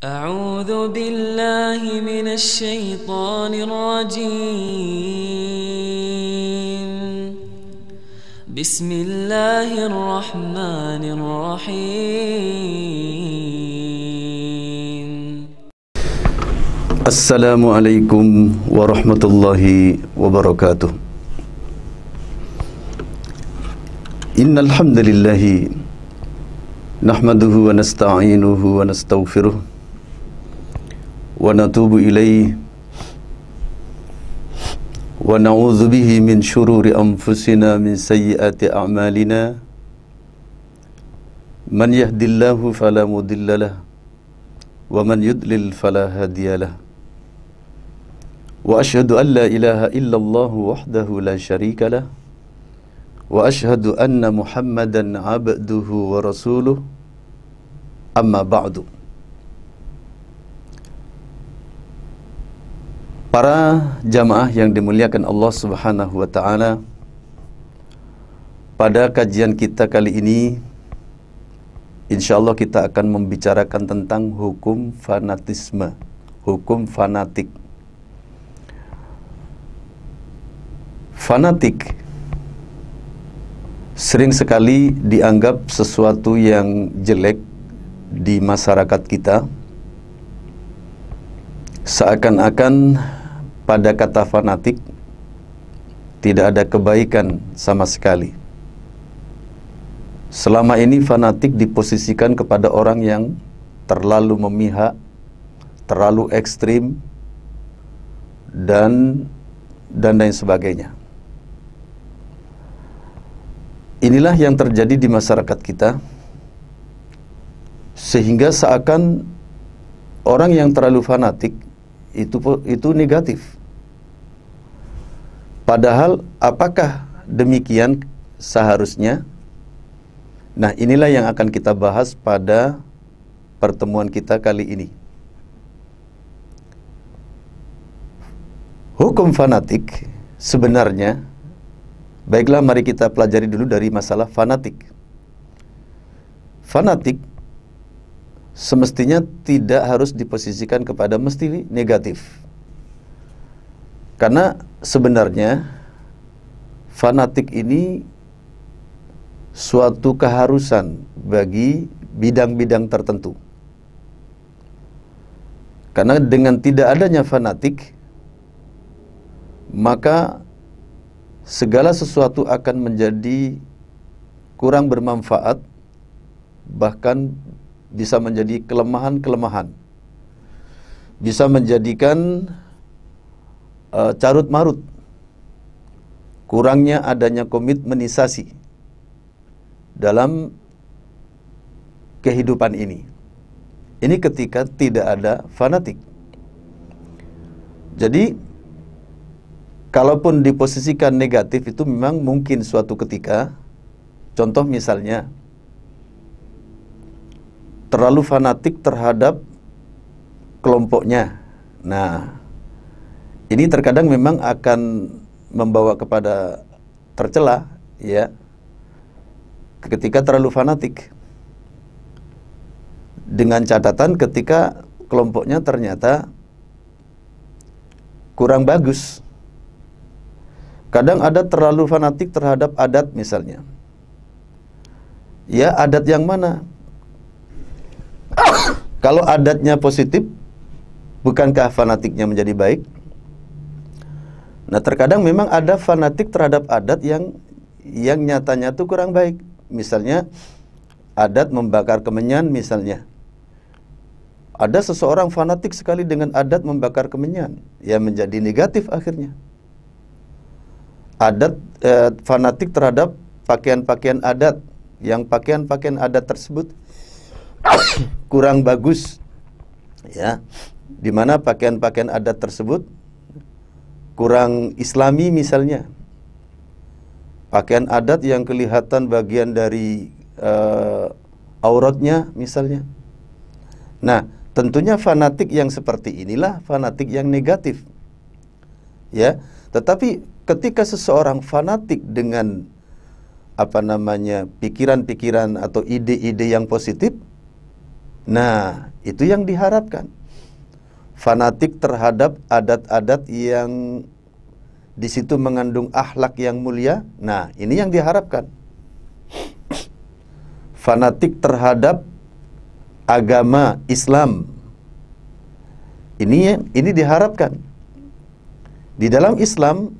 أعوذ بالله من الشيطان الرجيم بسم الله الرحمن الرحيم السلام عليكم ورحمة الله وبركاته إن الحمد لله نحمده ونستعينه ونستغفره ونتوب إليه ونعوذ به من شرور أنفسنا من سيئات أعمالنا من يهدي الله فلا مضل له ومن يضلل فلا هادي له وأشهد أن لا إله إلا الله وحده لا شريك له وأشهد أن محمدا عبده ورسوله أما بعد. Para jamaah yang dimuliakan Allah Subhanahu wa Ta'ala, pada kajian kita kali ini insyaallah kita akan membicarakan tentang hukum fanatisme, hukum fanatik. Fanatik sering sekali dianggap sesuatu yang jelek di masyarakat kita, seakan-akan pada kata fanatik tidak ada kebaikan sama sekali. Selama ini fanatik diposisikan kepada orang yang terlalu memihak, terlalu ekstrim, dan lain sebagainya. Inilah yang terjadi di masyarakat kita, sehingga seakan orang yang terlalu fanatik itu negatif. Padahal apakah demikian seharusnya? Nah, inilah yang akan kita bahas pada pertemuan kita kali ini. Hukum fanatik sebenarnya, baiklah mari kita pelajari dulu dari masalah fanatik. Fanatik semestinya tidak harus diposisikan kepada mesti negatif, karena sebenarnya fanatik ini suatu keharusan bagi bidang-bidang tertentu, karena dengan tidak adanya fanatik maka segala sesuatu akan menjadi kurang bermanfaat, bahkan bisa menjadi kelemahan-kelemahan, bisa menjadikan carut marut, kurangnya adanya komitmenisasi dalam kehidupan ini. Ini ketika tidak ada fanatik. Jadi kalaupun diposisikan negatif itu memang mungkin suatu ketika, contoh misalnya terlalu fanatik terhadap kelompoknya. Nah, ini terkadang memang akan membawa kepada tercela, ya, ketika terlalu fanatik. Dengan catatan ketika kelompoknya ternyata kurang bagus. Kadang ada terlalu fanatik terhadap adat misalnya. Ya, adat yang mana? Kalau adatnya positif, bukankah fanatiknya menjadi baik? Nah, terkadang memang ada fanatik terhadap adat yang nyatanya itu kurang baik. Misalnya adat membakar kemenyan misalnya. Ada seseorang fanatik sekali dengan adat membakar kemenyan, ya menjadi negatif akhirnya. Adat fanatik terhadap pakaian-pakaian adat, yang pakaian-pakaian adat tersebut kurang bagus, ya, dimana pakaian-pakaian adat tersebut kurang islami misalnya. Pakaian adat yang kelihatan bagian dari auratnya misalnya. Nah, tentunya fanatik yang seperti inilah fanatik yang negatif, ya. Tetapi ketika seseorang fanatik dengan pikiran-pikiran atau ide-ide yang positif, Nah, itu yang diharapkan. Fanatik terhadap adat-adat yang di situ mengandung akhlak yang mulia. Nah, ini yang diharapkan. Fanatik terhadap agama Islam. Ini diharapkan. Di dalam Islam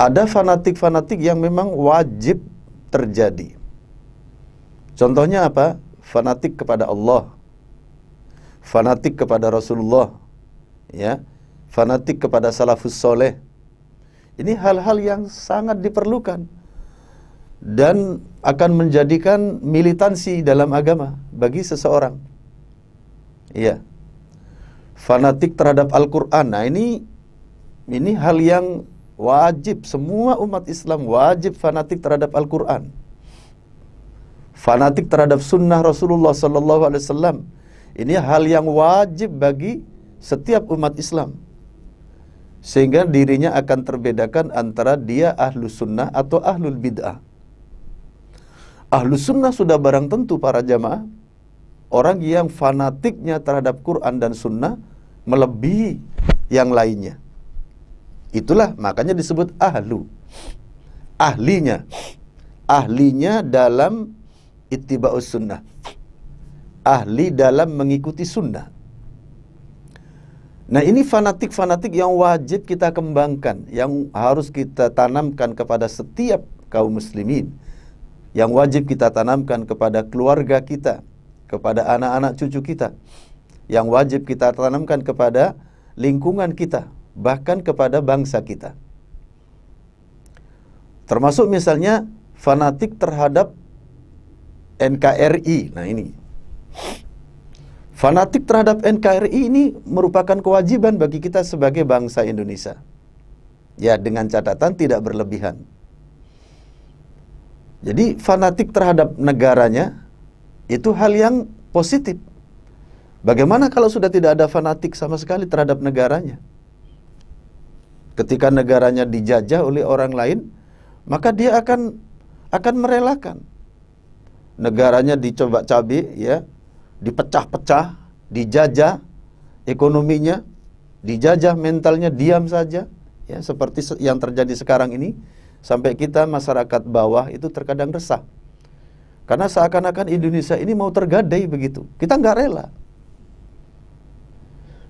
ada fanatik-fanatik yang memang wajib terjadi. Contohnya apa? Fanatik kepada Allah, fanatik kepada Rasulullah, ya, fanatik kepada salafus soleh. Ini hal-hal yang sangat diperlukan dan akan menjadikan militansi dalam agama bagi seseorang. Iya. Fanatik terhadap Al-Quran. Nah, ini hal yang wajib. Semua umat Islam wajib fanatik terhadap Al-Quran, fanatik terhadap sunnah Rasulullah SAW. Ini hal yang wajib bagi setiap umat Islam, sehingga dirinya akan terbedakan antara dia ahlus sunnah atau ahlul bid'ah. Ahlus sunnah sudah barang tentu para jamaah, orang yang fanatiknya terhadap Quran dan sunnah melebihi yang lainnya. Itulah makanya disebut ahlu, ahlinya dalam ittiba'us sunnah, ahli dalam mengikuti sunnah. Nah, ini fanatik-fanatik yang wajib kita kembangkan, yang harus kita tanamkan kepada setiap kaum muslimin, yang wajib kita tanamkan kepada keluarga kita, kepada anak-anak cucu kita, yang wajib kita tanamkan kepada lingkungan kita, bahkan kepada bangsa kita. Termasuk misalnya fanatik terhadap NKRI. Nah, ini fanatik terhadap NKRI ini merupakan kewajiban bagi kita sebagai bangsa Indonesia. Ya, dengan catatan tidak berlebihan. Jadi fanatik terhadap negaranya itu hal yang positif. Bagaimana kalau sudah tidak ada fanatik sama sekali terhadap negaranya? Ketika negaranya dijajah oleh orang lain, maka dia akan merelakan negaranya dicoba cabe, ya, dipecah-pecah, dijajah ekonominya, dijajah mentalnya, diam saja, ya, seperti yang terjadi sekarang ini. Sampai kita masyarakat bawah itu terkadang resah, karena seakan-akan Indonesia ini mau tergadai begitu. Kita nggak rela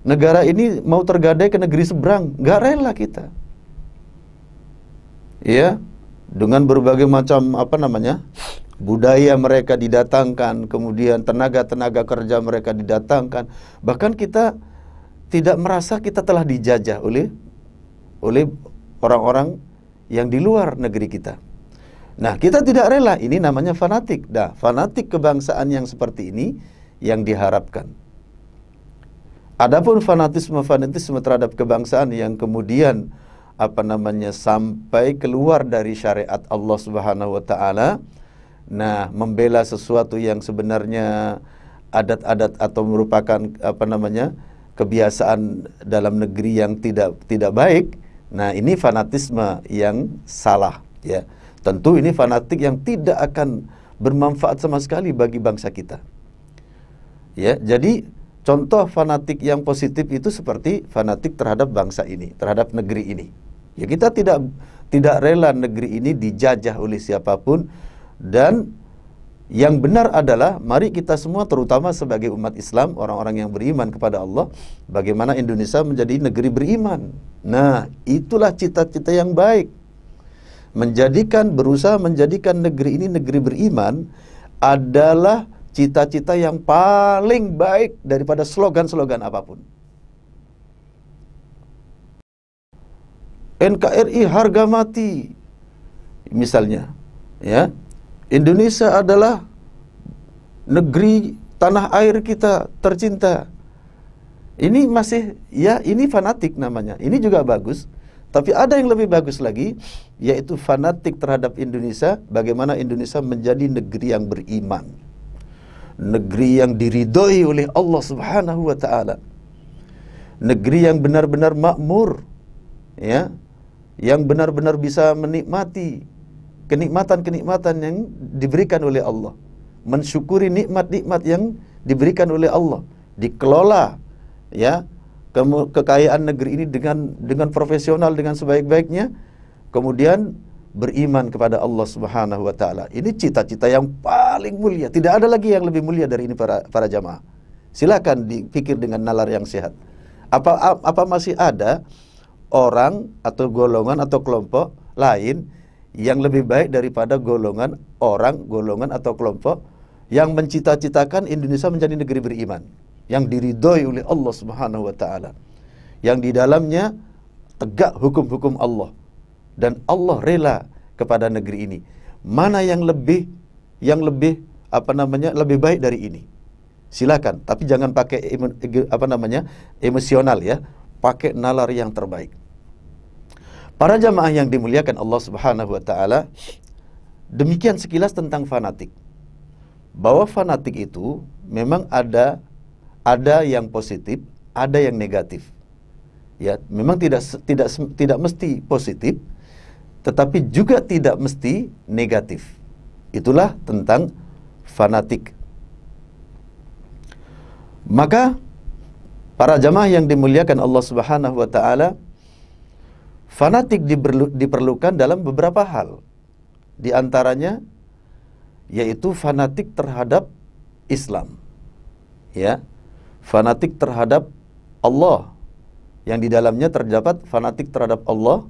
negara ini mau tergadai ke negeri seberang, nggak rela kita, ya, dengan berbagai macam budaya mereka didatangkan, kemudian tenaga-tenaga kerja mereka didatangkan. Bahkan kita tidak merasa kita telah dijajah oleh orang-orang yang di luar negeri kita. Nah, kita tidak rela. Ini namanya fanatik. Nah, fanatik kebangsaan yang seperti ini yang diharapkan. Adapun fanatisme terhadap kebangsaan yang kemudian sampai keluar dari syariat Allah Subhanahu wa taala. Nah, membela sesuatu yang sebenarnya adat-adat atau merupakan kebiasaan dalam negeri yang tidak baik. Nah, ini fanatisme yang salah, ya. Tentu ini fanatik yang tidak akan bermanfaat sama sekali bagi bangsa kita. Ya, jadi contoh fanatik yang positif itu seperti fanatik terhadap bangsa ini, terhadap negeri ini. Ya, kita tidak rela negeri ini dijajah oleh siapapun. Dan yang benar adalah mari kita semua, terutama sebagai umat Islam, orang-orang yang beriman kepada Allah, bagaimana Indonesia menjadi negeri beriman. Nah, itulah cita-cita yang baik. Berusaha menjadikan negeri ini negeri beriman adalah cita-cita yang paling baik daripada slogan-slogan apapun. NKRI harga mati misalnya, ya. Indonesia adalah negeri tanah air kita tercinta. Ini masih, ya, ini fanatik namanya. Ini juga bagus, tapi ada yang lebih bagus lagi, yaitu fanatik terhadap Indonesia, bagaimana Indonesia menjadi negeri yang beriman, negeri yang diridhoi oleh Allah Subhanahu wa taala, negeri yang benar-benar makmur, ya, yang benar-benar bisa menikmati kenikmatan-kenikmatan yang diberikan oleh Allah, mensyukuri nikmat-nikmat yang diberikan oleh Allah, dikelola ya kekayaan negeri ini dengan profesional, dengan sebaik-baiknya, kemudian beriman kepada Allah Subhanahu wa taala. Ini cita-cita yang paling mulia. Tidak ada lagi yang lebih mulia dari ini para jamaah. Silakan dipikir dengan nalar yang sehat. Apa masih ada orang atau golongan atau kelompok lain yang lebih baik daripada golongan orang, golongan atau kelompok yang mencita-citakan Indonesia menjadi negeri beriman, yang diridhoi oleh Allah Subhanahu wa taala, yang di dalamnya tegak hukum-hukum Allah, dan Allah rela kepada negeri ini. Mana yang lebih baik dari ini? Silakan, tapi jangan pakai emosional ya, pakai nalar yang terbaik. Para jamaah yang dimuliakan Allah Subhanahu wa taala, demikian sekilas tentang fanatik. Bahwa fanatik itu memang ada yang positif, ada yang negatif. Ya, memang tidak mesti positif, tetapi juga tidak mesti negatif. Itulah tentang fanatik. Maka para jamaah yang dimuliakan Allah Subhanahu wa taala, fanatik diperlukan dalam beberapa hal. Di antaranya yaitu fanatik terhadap Islam. Ya, fanatik terhadap Allah, yang di dalamnya terdapat fanatik terhadap Allah,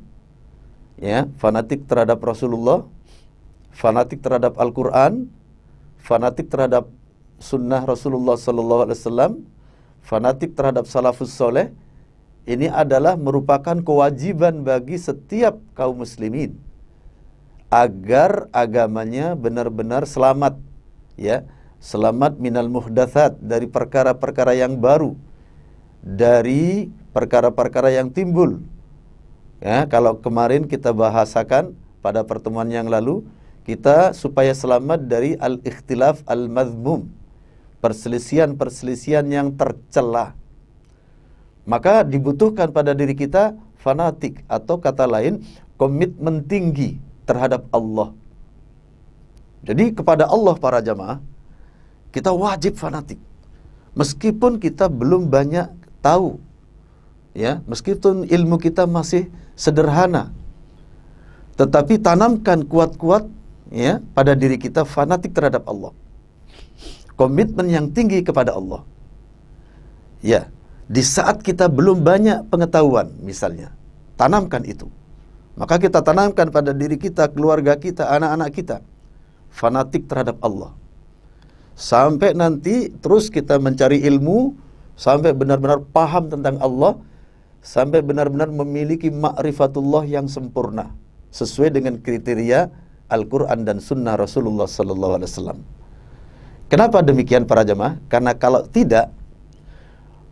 ya, fanatik terhadap Rasulullah, fanatik terhadap Al-Quran, fanatik terhadap Sunnah Rasulullah SAW, fanatik terhadap Salafus Soleh. Ini adalah merupakan kewajiban bagi setiap kaum muslimin agar agamanya benar-benar selamat, ya, selamat minal muhdatsat, dari perkara-perkara yang baru, dari perkara-perkara yang timbul. Ya, kalau kemarin kita bahasakan pada pertemuan yang lalu, kita supaya selamat dari al-ikhtilaf al-madhmum, perselisihan-perselisihan yang tercela. Maka dibutuhkan pada diri kita fanatik, atau kata lain komitmen tinggi terhadap Allah. Jadi kepada Allah para jamaah, kita wajib fanatik. Meskipun kita belum banyak tahu, ya, meskipun ilmu kita masih sederhana, tetapi tanamkan kuat-kuat, ya, pada diri kita fanatik terhadap Allah, komitmen yang tinggi kepada Allah. Ya, di saat kita belum banyak pengetahuan misalnya, tanamkan itu. Maka kita tanamkan pada diri kita, keluarga kita, anak-anak kita, fanatik terhadap Allah. Sampai nanti terus kita mencari ilmu, sampai benar-benar paham tentang Allah, sampai benar-benar memiliki ma'rifatullah yang sempurna sesuai dengan kriteria Al-Quran dan Sunnah Rasulullah SAW. Kenapa demikian para jamaah? Karena kalau tidak,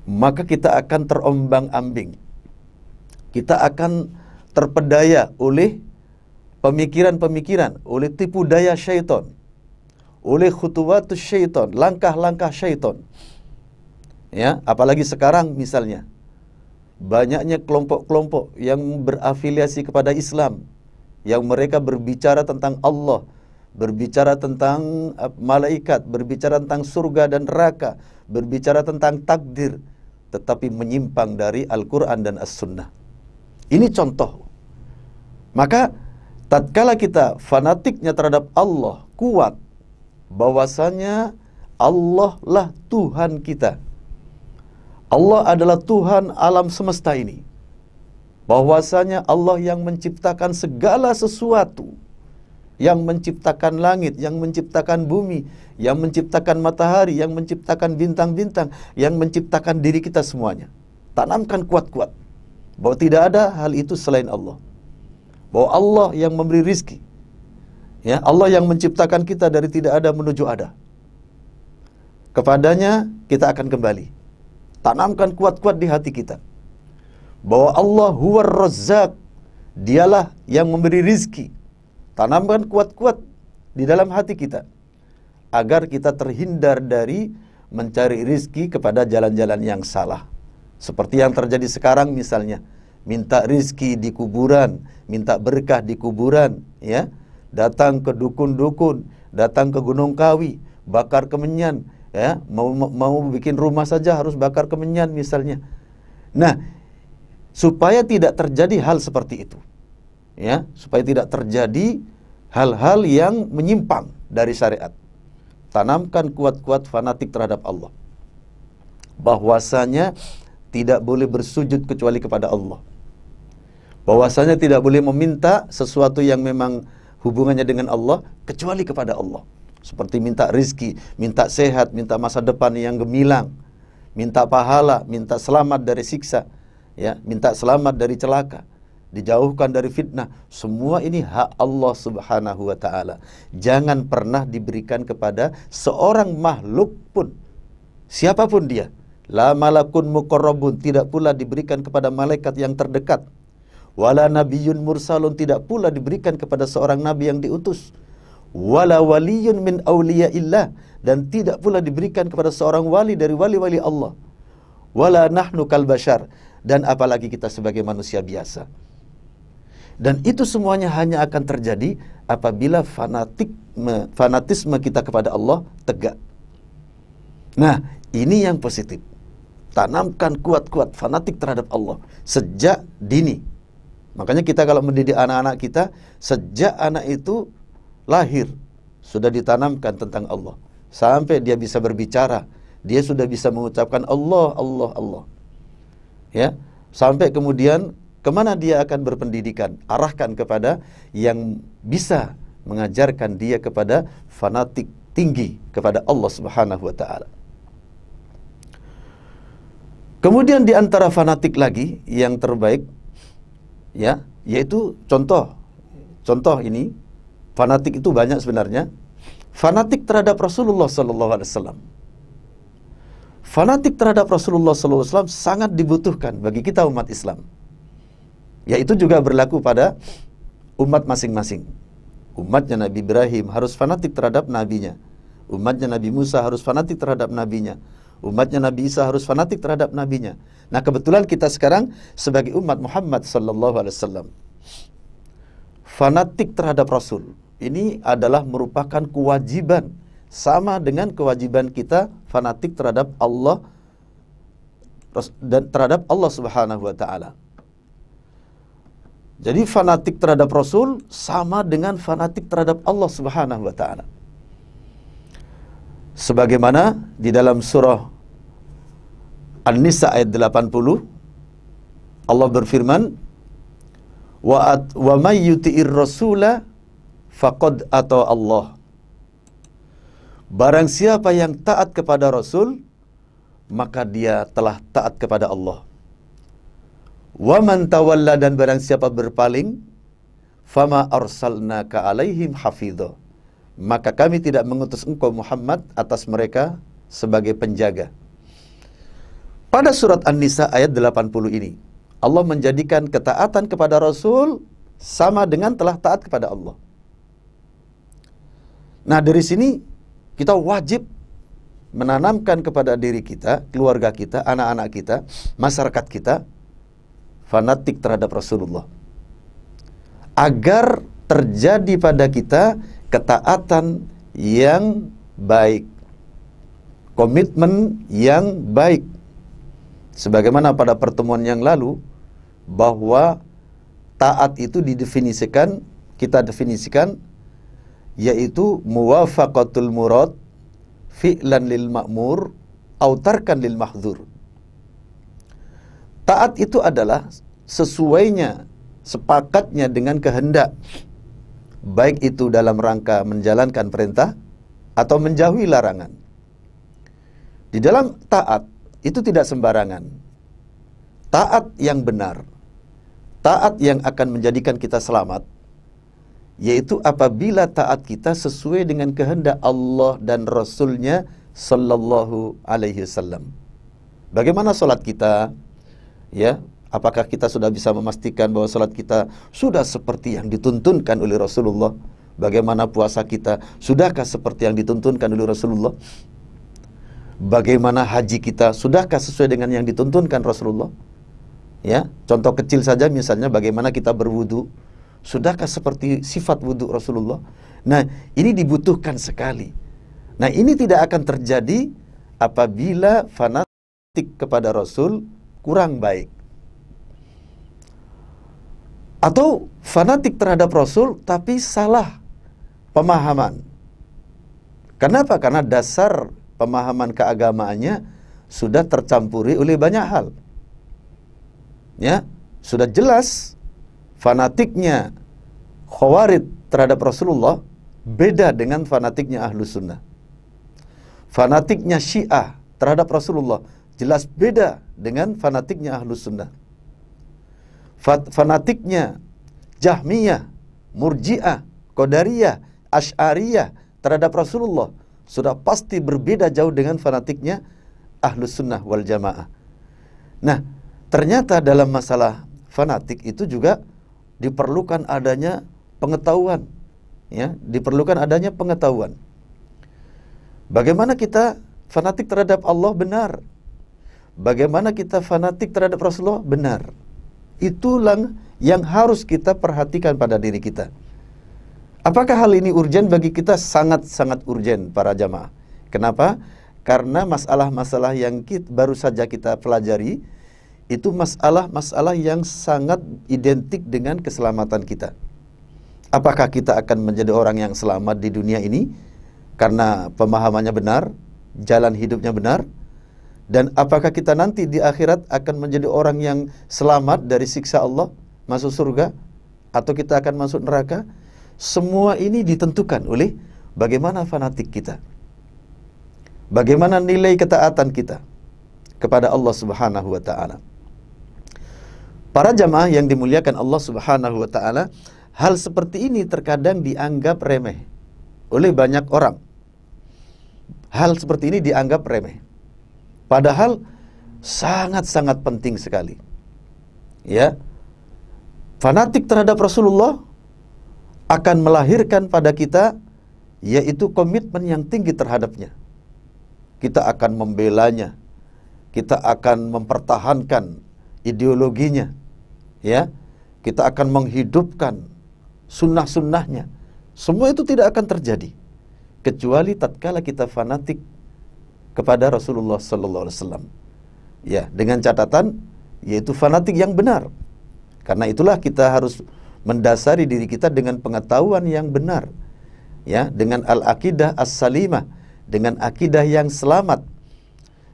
maka kita akan terombang-ambing, kita akan terpedaya oleh pemikiran-pemikiran, oleh tipu daya syaitan, oleh khutuwatus syaitan, langkah-langkah syaitan. Ya, apalagi sekarang misalnya banyaknya kelompok-kelompok yang berafiliasi kepada Islam, yang mereka berbicara tentang Allah, berbicara tentang malaikat, berbicara tentang surga dan neraka, berbicara tentang takdir, tetapi menyimpang dari Al-Quran dan As-Sunnah. Ini contoh. Maka tatkala kita fanatiknya terhadap Allah kuat, bahwasanya Allah lah Tuhan kita, Allah adalah Tuhan alam semesta ini, bahwasanya Allah yang menciptakan segala sesuatu, yang menciptakan langit, yang menciptakan bumi, yang menciptakan matahari, yang menciptakan bintang-bintang, yang menciptakan diri kita semuanya. Tanamkan kuat-kuat bahwa tidak ada hal itu selain Allah, bahwa Allah yang memberi rizki, ya, Allah yang menciptakan kita dari tidak ada menuju ada. Kepadanya kita akan kembali. Tanamkan kuat-kuat di hati kita bahwa Allah huwar razzaq, dialah yang memberi rizki. Tanamkan kuat-kuat di dalam hati kita agar kita terhindar dari mencari rizki kepada jalan-jalan yang salah, seperti yang terjadi sekarang misalnya, minta rizki di kuburan, minta berkah di kuburan, ya, datang ke dukun-dukun, datang ke Gunung Kawi, bakar kemenyan, ya, mau bikin rumah saja harus bakar kemenyan misalnya. Nah, supaya tidak terjadi hal seperti itu, ya, supaya tidak terjadi hal-hal yang menyimpang dari syariat, tanamkan kuat-kuat fanatik terhadap Allah, bahwasanya tidak boleh bersujud kecuali kepada Allah, bahwasanya tidak boleh meminta sesuatu yang memang hubungannya dengan Allah kecuali kepada Allah. Seperti minta rizki, minta sehat, minta masa depan yang gemilang, minta pahala, minta selamat dari siksa, ya, minta selamat dari celaka, dijauhkan dari fitnah. Semua ini hak Allah subhanahu wa ta'ala. Jangan pernah diberikan kepada seorang makhluk pun, siapapun dia. La malakun muqarrabun, tidak pula diberikan kepada malaikat yang terdekat. Wala nabiyun mursalun, tidak pula diberikan kepada seorang nabi yang diutus. Wala waliyun min awliyaillah, dan tidak pula diberikan kepada seorang wali dari wali-wali Allah. Wala nahnu kalbashar, dan apalagi kita sebagai manusia biasa. Dan itu semuanya hanya akan terjadi apabila fanatisme kita kepada Allah tegak. Nah, ini yang positif. Tanamkan kuat-kuat fanatik terhadap Allah sejak dini. Makanya kita kalau mendidik anak-anak kita, sejak anak itu lahir sudah ditanamkan tentang Allah, sampai dia bisa berbicara, dia sudah bisa mengucapkan Allah, Allah, Allah, ya, sampai kemudian kemana dia akan berpendidikan, arahkan kepada yang bisa mengajarkan dia kepada fanatik tinggi kepada Allah subhanahu wa ta'ala. Kemudian diantara fanatik lagi yang terbaik, ya, yaitu contoh ini. Fanatik itu banyak sebenarnya. Fanatik terhadap Rasulullah SAW. Fanatik terhadap Rasulullah SAW sangat dibutuhkan bagi kita umat Islam. Ya, itu juga berlaku pada umat masing-masing. Umatnya Nabi Ibrahim harus fanatik terhadap nabinya. Umatnya Nabi Musa harus fanatik terhadap nabinya. Umatnya Nabi Isa harus fanatik terhadap nabinya. Nah, kebetulan kita sekarang sebagai umat Muhammad SAW fanatik terhadap Rasul. Ini adalah merupakan kewajiban, sama dengan kewajiban kita fanatik terhadap Allah dan terhadap Allah subhanahu wa ta'ala. Jadi fanatik terhadap Rasul sama dengan fanatik terhadap Allah subhanahu wa ta'ala. Sebagaimana di dalam surah An-Nisa ayat 80 Allah berfirman, wa may yuti'ir rasula faqad ata Allah. Barang siapa yang taat kepada Rasul, maka dia telah taat kepada Allah. Wa man tawalla, dan barang siapa berpaling, fama arsalnaka alaihim hafidha, maka kami tidak mengutus engkau Muhammad atas mereka sebagai penjaga. Pada surat An-Nisa ayat 80 ini Allah menjadikan ketaatan kepada Rasul sama dengan telah taat kepada Allah. Nah, dari sini kita wajib menanamkan kepada diri kita, keluarga kita, anak-anak kita, masyarakat kita fanatik terhadap Rasulullah, agar terjadi pada kita ketaatan yang baik, komitmen yang baik. Sebagaimana pada pertemuan yang lalu, bahwa taat itu didefinisikan, kita definisikan, yaitu muwafaqatul murad fi'lan lil ma'mur au tarkan lil mahdzur. Taat itu adalah sesuainya, sepakatnya dengan kehendak, baik itu dalam rangka menjalankan perintah atau menjauhi larangan. Di dalam taat itu tidak sembarangan. Taat yang benar, taat yang akan menjadikan kita selamat, yaitu apabila taat kita sesuai dengan kehendak Allah dan Rasulnya sallallahu alaihi wasallam. Bagaimana salat kita, ya, apakah kita sudah bisa memastikan bahwa salat kita sudah seperti yang dituntunkan oleh Rasulullah? Bagaimana puasa kita, sudahkah seperti yang dituntunkan oleh Rasulullah? Bagaimana haji kita, sudahkah sesuai dengan yang dituntunkan Rasulullah? Ya, contoh kecil saja misalnya, bagaimana kita berwudu, sudahkah seperti sifat wudu Rasulullah? Nah, ini dibutuhkan sekali. Nah, ini tidak akan terjadi apabila fanatik kepada Rasul kurang baik, atau fanatik terhadap Rasul tapi salah pemahaman. Kenapa? Karena dasar pemahaman keagamaannya sudah tercampuri oleh banyak hal. Ya, sudah jelas fanatiknya Khawarij terhadap Rasulullah beda dengan fanatiknya Ahlus Sunnah. Fanatiknya Syiah terhadap Rasulullah jelas beda dengan fanatiknya Ahlus Sunnah. Fanatiknya Jahmiyah, Murji'ah, Qadariyah, Asy'ariyah terhadap Rasulullah sudah pasti berbeda jauh dengan fanatiknya Ahlus Sunnah wal Jamaah. Nah, ternyata dalam masalah fanatik itu juga diperlukan adanya pengetahuan, ya, diperlukan adanya pengetahuan. Bagaimana kita fanatik terhadap Allah? Benar. Bagaimana kita fanatik terhadap Rasulullah? Benar. Itulah yang harus kita perhatikan pada diri kita. Apakah hal ini urgen bagi kita? Sangat-sangat urgen para jamaah. Kenapa? Karena masalah-masalah yang baru saja kita pelajari itu masalah-masalah yang sangat identik dengan keselamatan kita. Apakah kita akan menjadi orang yang selamat di dunia ini karena pemahamannya benar, jalan hidupnya benar? Dan apakah kita nanti di akhirat akan menjadi orang yang selamat dari siksa Allah, masuk surga, atau kita akan masuk neraka? Semua ini ditentukan oleh bagaimana fanatik kita, bagaimana nilai ketaatan kita kepada Allah Subhanahu wa ta'ala. Para jamaah yang dimuliakan Allah Subhanahu wa ta'ala, hal seperti ini terkadang dianggap remeh oleh banyak orang. Hal seperti ini dianggap remeh, padahal sangat-sangat penting sekali. Ya, fanatik terhadap Rasulullah akan melahirkan pada kita yaitu komitmen yang tinggi terhadapnya. Kita akan membelanya, kita akan mempertahankan ideologinya, ya, kita akan menghidupkan sunnah-sunnahnya. Semua itu tidak akan terjadi kecuali tatkala kita fanatik kepada Rasulullah sallallahu alaihi wasallam. Ya, dengan catatan yaitu fanatik yang benar. Karena itulah kita harus mendasari diri kita dengan pengetahuan yang benar. Ya, dengan al-aqidah as-salimah, dengan akidah yang selamat.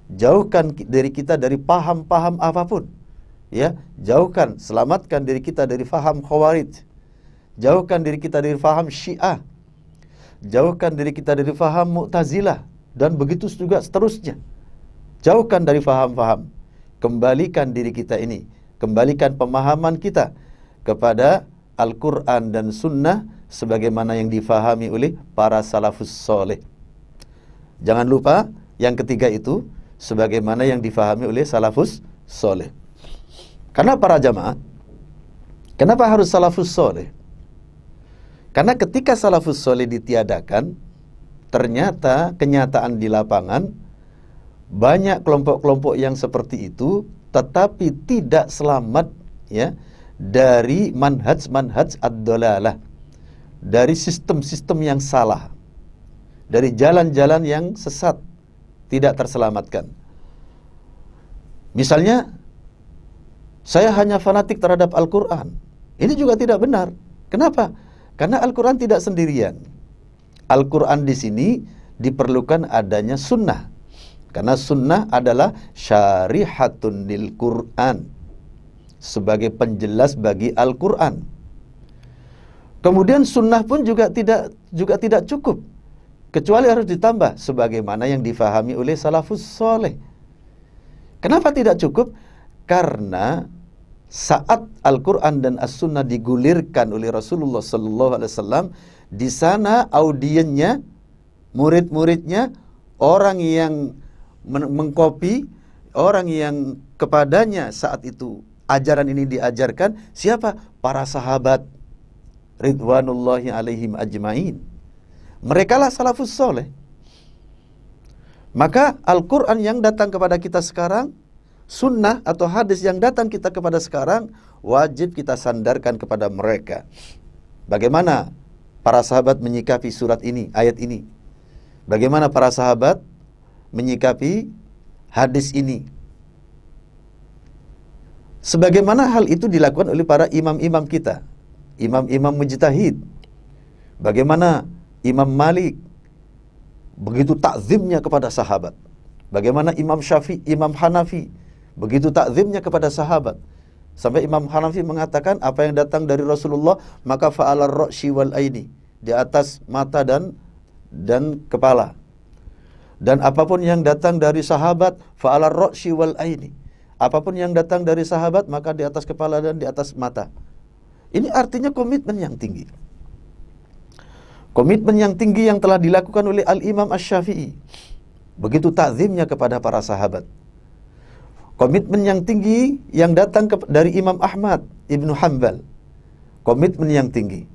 Jauhkan diri kita dari paham-paham apapun. Ya, jauhkan, selamatkan diri kita dari paham Khawarij. Jauhkan diri kita dari faham Syiah. Jauhkan diri kita dari faham Mu'tazilah. Dan begitu juga seterusnya. Jauhkan dari faham-faham. Kembalikan diri kita ini, kembalikan pemahaman kita kepada Al-Quran dan Sunnah sebagaimana yang difahami oleh para salafus soleh. Jangan lupa yang ketiga itu, sebagaimana yang difahami oleh salafus soleh. Karena para jamaah, kenapa harus salafus soleh? Karena ketika salafus soleh ditiadakan, ternyata kenyataan di lapangan banyak kelompok-kelompok yang seperti itu tetapi tidak selamat, ya, dari manhaj-manhaj ad-dalalah, dari sistem-sistem yang salah, dari jalan-jalan yang sesat, tidak terselamatkan. Misalnya, saya hanya fanatik terhadap Al-Quran. Ini juga tidak benar. Kenapa? Karena Al-Quran tidak sendirian. Al-Quran di sini diperlukan adanya sunnah. Karena sunnah adalah syarihatun lil Quran, sebagai penjelas bagi Al-Quran. Kemudian sunnah pun juga tidak cukup, kecuali harus ditambah sebagaimana yang difahami oleh salafus soleh. Kenapa tidak cukup? Karena saat Al-Quran dan As-Sunnah digulirkan oleh Rasulullah sallallahu alaihi wasallam, di sana audiennya, murid-muridnya, orang yang mengkopi, orang yang kepadanya saat itu ajaran ini diajarkan, siapa? Para sahabat ridwanullahi alaihim ajmain. Merekalah salafus soleh. Maka Al-Quran yang datang kepada kita sekarang, sunnah atau hadis yang datang kita kepada sekarang, wajib kita sandarkan kepada mereka. Bagaimana para sahabat menyikapi surat ini, ayat ini? Bagaimana para sahabat menyikapi hadis ini. Sebagaimana hal itu dilakukan oleh para imam-imam kita, imam-imam mujtahid. Bagaimana Imam Malik begitu takzimnya kepada sahabat, bagaimana Imam Syafi'i, Imam Hanafi begitu takzimnya kepada sahabat, sampai Imam Hanafi mengatakan apa yang datang dari Rasulullah maka fa'alar ra'si wal aini, di atas mata dan kepala. Dan apapun yang datang dari sahabat, fa'alar ra'si wal aini, apapun yang datang dari sahabat maka di atas kepala dan di atas mata. Ini artinya komitmen yang tinggi. Komitmen yang tinggi yang telah dilakukan oleh Al-Imam Asy-Syafi'i. Begitu ta'zimnya kepada para sahabat. Komitmen yang tinggi yang datang dari Imam Ahmad Ibnu Hanbal. Komitmen yang tinggi.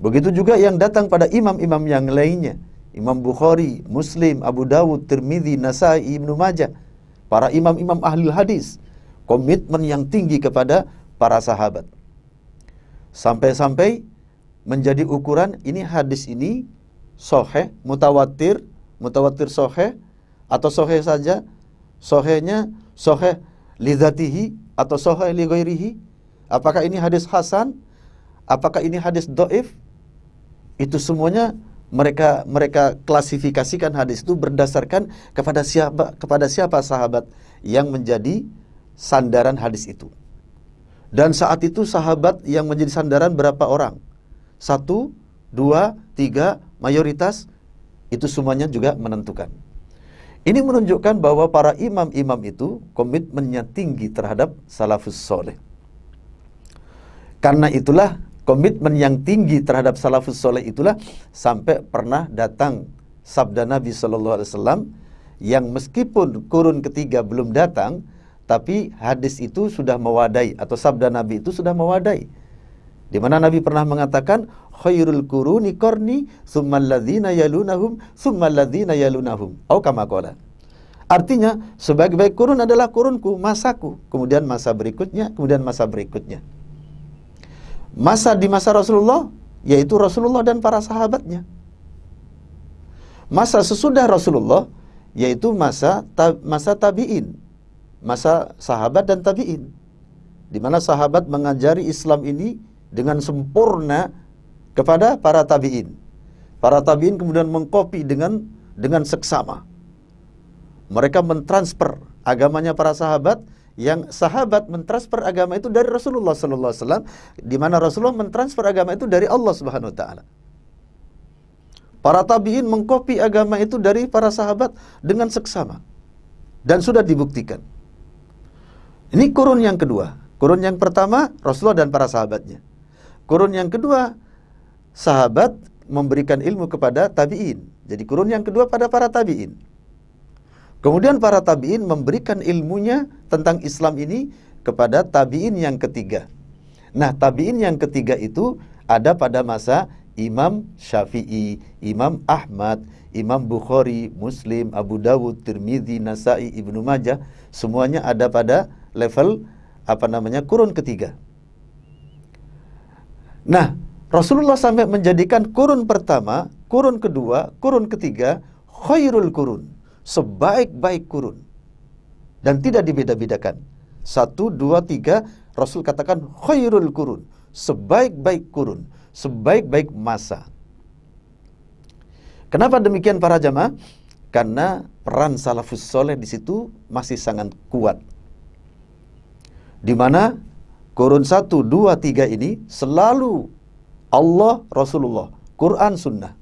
Begitu juga yang datang pada imam-imam yang lainnya. Imam Bukhari, Muslim, Abu Dawud, Tirmidzi, Nasai, Ibnu Majah. Para imam-imam ahli hadis, komitmen yang tinggi kepada para sahabat. Sampai-sampai menjadi ukuran ini hadis ini soheh, mutawatir, mutawatir soheh, atau soheh saja, sohehnya soheh lidatihi atau soheh ligoirihi. Apakah ini hadis hasan? Apakah ini hadis do'if? Itu semuanya mereka klasifikasikan hadis itu berdasarkan kepada siapa sahabat yang menjadi sandaran hadis itu. Dan saat itu sahabat yang menjadi sandaran berapa orang? 1, 2, 3, mayoritas. Itu semuanya juga menentukan. Ini menunjukkan bahwa para imam-imam itu komitmennya tinggi terhadap salafus soleh. Karena itulah komitmen yang tinggi terhadap salafus soleh itulah sampai pernah datang sabda Nabi SAW yang meskipun kurun ketiga belum datang, tapi hadis itu sudah mewadai, atau sabda Nabi itu sudah mewadai, di mana Nabi pernah mengatakan khairul quruni qarni tsummal ladzina yalunahum tsummal ladzina yalunahum au kama qala. Artinya sebaik-baik kurun adalah kurunku, masaku, kemudian masa berikutnya, kemudian masa berikutnya. Masa di masa Rasulullah, yaitu Rasulullah dan para sahabatnya. Masa sesudah Rasulullah, yaitu masa tabi'in, masa sahabat dan tabi'in, di mana sahabat mengajari Islam ini dengan sempurna kepada para tabi'in. Para tabi'in kemudian mengkopi dengan seksama. Mereka mentransfer agamanya para sahabat, yang sahabat mentransfer agama itu dari Rasulullah sallallahu alaihi wasallam, di mana Rasulullah mentransfer agama itu dari Allah Subhanahu wa taala. Para tabi'in mengkopi agama itu dari para sahabat dengan seksama. Dan sudah dibuktikan. Ini kurun yang kedua. Kurun yang pertama Rasulullah dan para sahabatnya. Kurun yang kedua sahabat memberikan ilmu kepada tabi'in. Jadi kurun yang kedua pada para tabi'in. Kemudian para tabi'in memberikan ilmunya tentang Islam ini kepada tabi'in yang ketiga. Nah, tabi'in yang ketiga itu ada pada masa Imam Syafi'i, Imam Ahmad, Imam Bukhari, Muslim, Abu Dawud, Tirmidzi, Nasai, Ibnu Majah. Semuanya ada pada level kurun ketiga. Nah, Rasulullah sampai menjadikan kurun pertama, kurun kedua, kurun ketiga khairul kurun, sebaik-baik kurun, dan tidak dibeda-bedakan. 1, 2, 3 Rasul katakan khairul kurun, sebaik-baik kurun, sebaik-baik masa. Kenapa demikian para jamaah? Karena peran salafus soleh di situ masih sangat kuat, di mana kurun 1, 2, 3 ini selalu Allah, Rasulullah, Quran, Sunnah.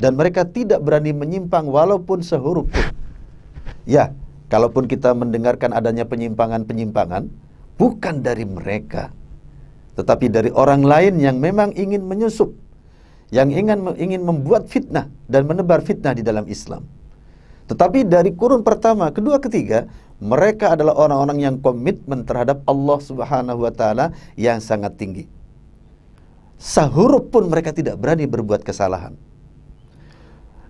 Dan mereka tidak berani menyimpang walaupun sehuruf pun. Ya, kalaupun kita mendengarkan adanya penyimpangan-penyimpangan, bukan dari mereka, tetapi dari orang lain yang memang ingin menyusup, yang ingin membuat fitnah dan menebar fitnah di dalam Islam. Tetapi dari kurun pertama, kedua, ketiga, mereka adalah orang-orang yang komitmen terhadap Allah Subhanahu wa taala yang sangat tinggi. Sehuruf pun mereka tidak berani berbuat kesalahan.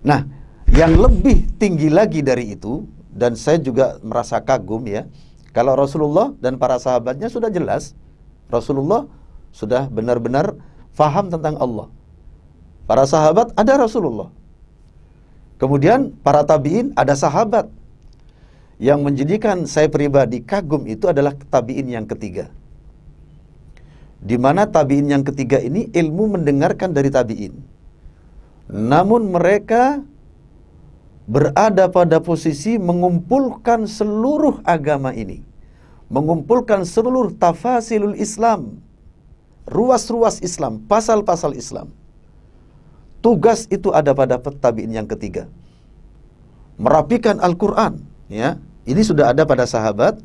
Nah, yang lebih tinggi lagi dari itu, dan saya juga merasa kagum ya, kalau Rasulullah dan para sahabatnya sudah jelas, Rasulullah sudah benar-benar faham tentang Allah. Para sahabat ada Rasulullah. Kemudian para tabi'in, ada sahabat. Yang menjadikan saya pribadi kagum itu adalah tabi'in yang ketiga. Di mana tabi'in yang ketiga ini ilmu mendengarkan dari tabi'in. Namun mereka berada pada posisi mengumpulkan seluruh agama ini, mengumpulkan seluruh tafasilul Islam, ruas-ruas Islam, pasal-pasal Islam. Tugas itu ada pada tabi'in yang ketiga. Merapikan Al-Quran, ya, ini sudah ada pada sahabat,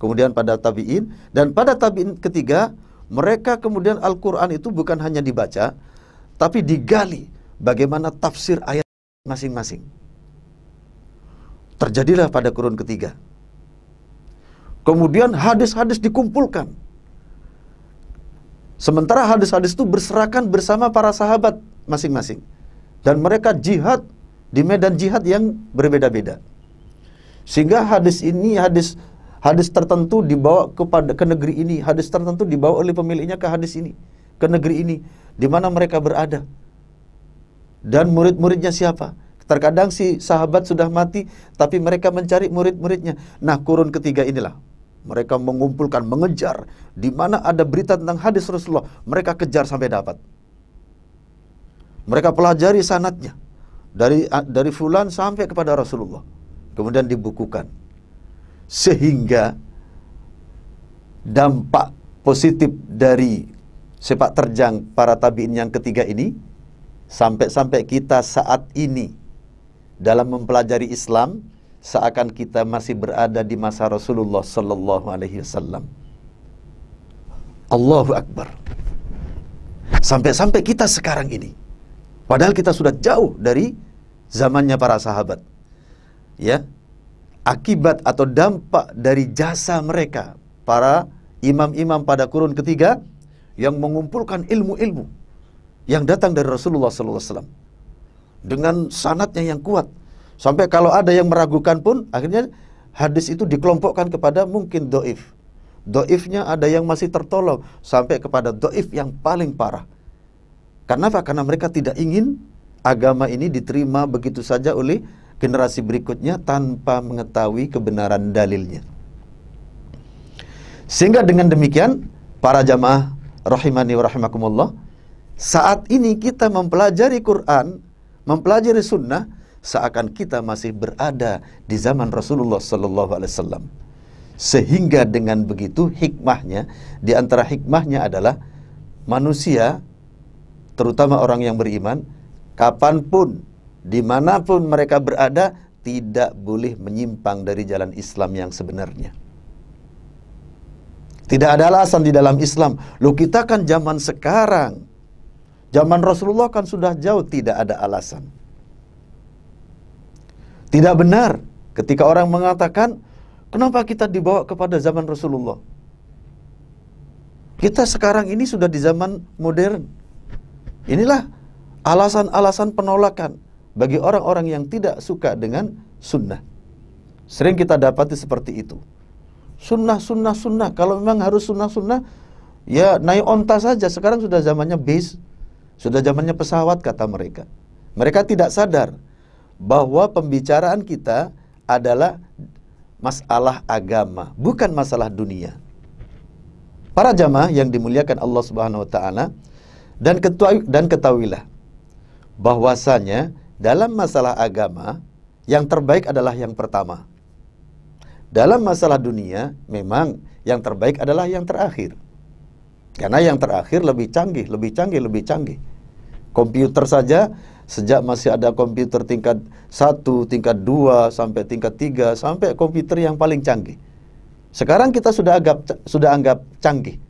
kemudian pada tabi'in, dan pada tabi'in ketiga mereka kemudian Al-Quran itu bukan hanya dibaca, tapi digali bagaimana tafsir ayat masing-masing. Terjadilah pada kurun ketiga. Kemudian hadis-hadis dikumpulkan. Sementara hadis-hadis itu berserakan bersama para sahabat masing-masing. Dan mereka jihad di medan jihad yang berbeda-beda. Sehingga hadis ini, hadis tertentu dibawa kepada ke negeri ini, hadis tertentu dibawa oleh pemiliknya ke hadis ini, ke negeri ini, di mana mereka berada. Dan murid-muridnya siapa? Terkadang si sahabat sudah mati, tapi mereka mencari murid-muridnya. Nah, kurun ketiga inilah mereka mengumpulkan, mengejar. Di mana ada berita tentang hadis Rasulullah, mereka kejar sampai dapat. Mereka pelajari sanadnya dari fulan sampai kepada Rasulullah, kemudian dibukukan. Sehingga dampak positif dari sepak terjang para tabi'in yang ketiga ini, sampai-sampai kita saat ini dalam mempelajari Islam, seakan kita masih berada di masa Rasulullah Sallallahu Alaihi Wasallam. Allahu Akbar. Sampai-sampai kita sekarang ini, padahal kita sudah jauh dari zamannya para sahabat, ya. Akibat atau dampak dari jasa mereka, para imam-imam pada kurun ketiga yang mengumpulkan ilmu-ilmu yang datang dari Rasulullah Sallallahu Alaihi Wasallam dengan sanadnya yang kuat, sampai kalau ada yang meragukan pun akhirnya hadis itu dikelompokkan kepada mungkin do'if. Do'ifnya ada yang masih tertolong, sampai kepada do'if yang paling parah. Kenapa? Karena mereka tidak ingin agama ini diterima begitu saja oleh generasi berikutnya tanpa mengetahui kebenaran dalilnya. Sehingga dengan demikian, para jamaah rahimani wa rahimakumullah, saat ini kita mempelajari Quran, mempelajari sunnah, seakan kita masih berada di zaman Rasulullah Sallallahu Alaihi Wasallam. Sehingga dengan begitu hikmahnya, di antara hikmahnya adalah manusia, terutama orang yang beriman, kapanpun, dimanapun mereka berada, tidak boleh menyimpang dari jalan Islam yang sebenarnya. Tidak ada alasan di dalam Islam, loh kita kan zaman sekarang, zaman Rasulullah kan sudah jauh. Tidak ada alasan. Tidak benar ketika orang mengatakan, kenapa kita dibawa kepada zaman Rasulullah? Kita sekarang ini sudah di zaman modern. Inilah alasan-alasan penolakan bagi orang-orang yang tidak suka dengan sunnah. Sering kita dapati seperti itu. Sunnah. Kalau memang harus sunnah, ya naik onta saja. Sekarang sudah zamannya bis, sudah zamannya pesawat, kata mereka. Mereka tidak sadar bahwa pembicaraan kita adalah masalah agama, bukan masalah dunia. Para jamaah yang dimuliakan Allah Subhanahu wa Ta'ala, dan ketahuilah bahwasanya dalam masalah agama yang terbaik adalah yang pertama. Dalam masalah dunia memang yang terbaik adalah yang terakhir. Karena yang terakhir lebih canggih. Komputer saja, sejak masih ada komputer tingkat 1, tingkat 2, sampai tingkat 3, sampai komputer yang paling canggih. Sekarang kita sudah anggap canggih.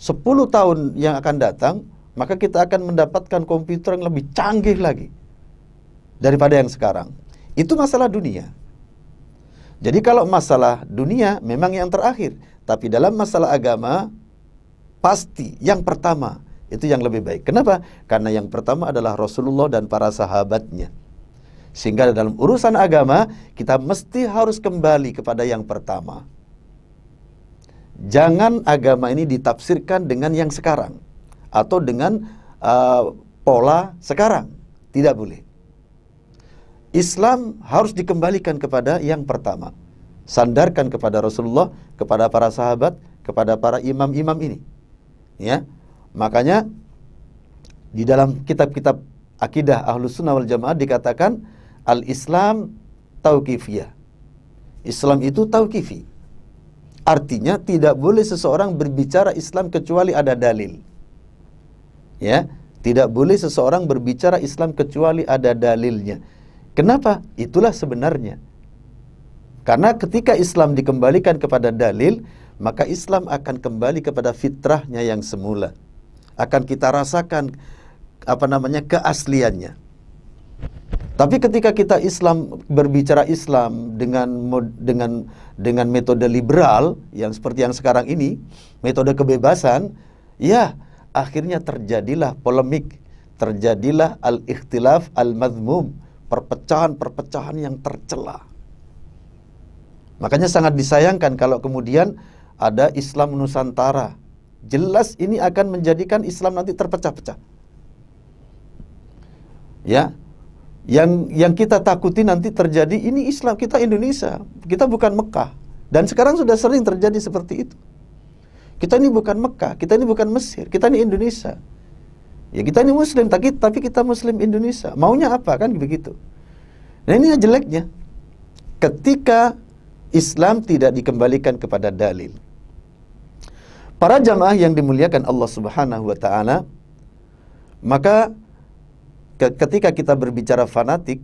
10 tahun yang akan datang, maka kita akan mendapatkan komputer yang lebih canggih lagi daripada yang sekarang. Itu masalah dunia. Jadi kalau masalah dunia memang yang terakhir, tapi dalam masalah agama pasti yang pertama. Itu yang lebih baik. Kenapa? Karena yang pertama adalah Rasulullah dan para sahabatnya. Sehingga dalam urusan agama, kita mesti harus kembali kepada yang pertama. Jangan agama ini ditafsirkan dengan yang sekarang, atau dengan pola sekarang. Tidak boleh. Islam harus dikembalikan kepada yang pertama, sandarkan kepada Rasulullah, kepada para sahabat, kepada para imam-imam ini, ya. Makanya di dalam kitab-kitab akidah Ahlus Sunnah wal Jamaah dikatakan al-Islam tauqifiyah. Islam itu tauqifi, artinya tidak boleh seseorang berbicara Islam kecuali ada dalil, ya. Tidak boleh seseorang berbicara Islam kecuali ada dalilnya. Kenapa? Itulah sebenarnya. Karena ketika Islam dikembalikan kepada dalil, maka Islam akan kembali kepada fitrahnya yang semula. Akan kita rasakan keasliannya. Tapi ketika kita Islam berbicara Islam dengan metode liberal yang seperti yang sekarang ini, metode kebebasan, ya akhirnya terjadilah polemik, terjadilah al-ikhtilaf al-madhmum, perpecahan-perpecahan yang tercela. Makanya sangat disayangkan kalau kemudian ada Islam Nusantara. Jelas ini akan menjadikan Islam nanti terpecah-pecah. Ya, yang kita takuti nanti terjadi ini Islam kita Indonesia, kita bukan Mekah. Dan sekarang sudah sering terjadi seperti itu. Kita ini bukan Mekah, kita ini bukan Mesir, kita ini Indonesia. Ya kita ini Muslim, tapi kita Muslim Indonesia. Maunya apa kan begitu? Nah ini jeleknya. Ketika Islam tidak dikembalikan kepada dalil. Para jamaah yang dimuliakan Allah Subhanahu wa Ta'ala, maka ketika kita berbicara fanatik,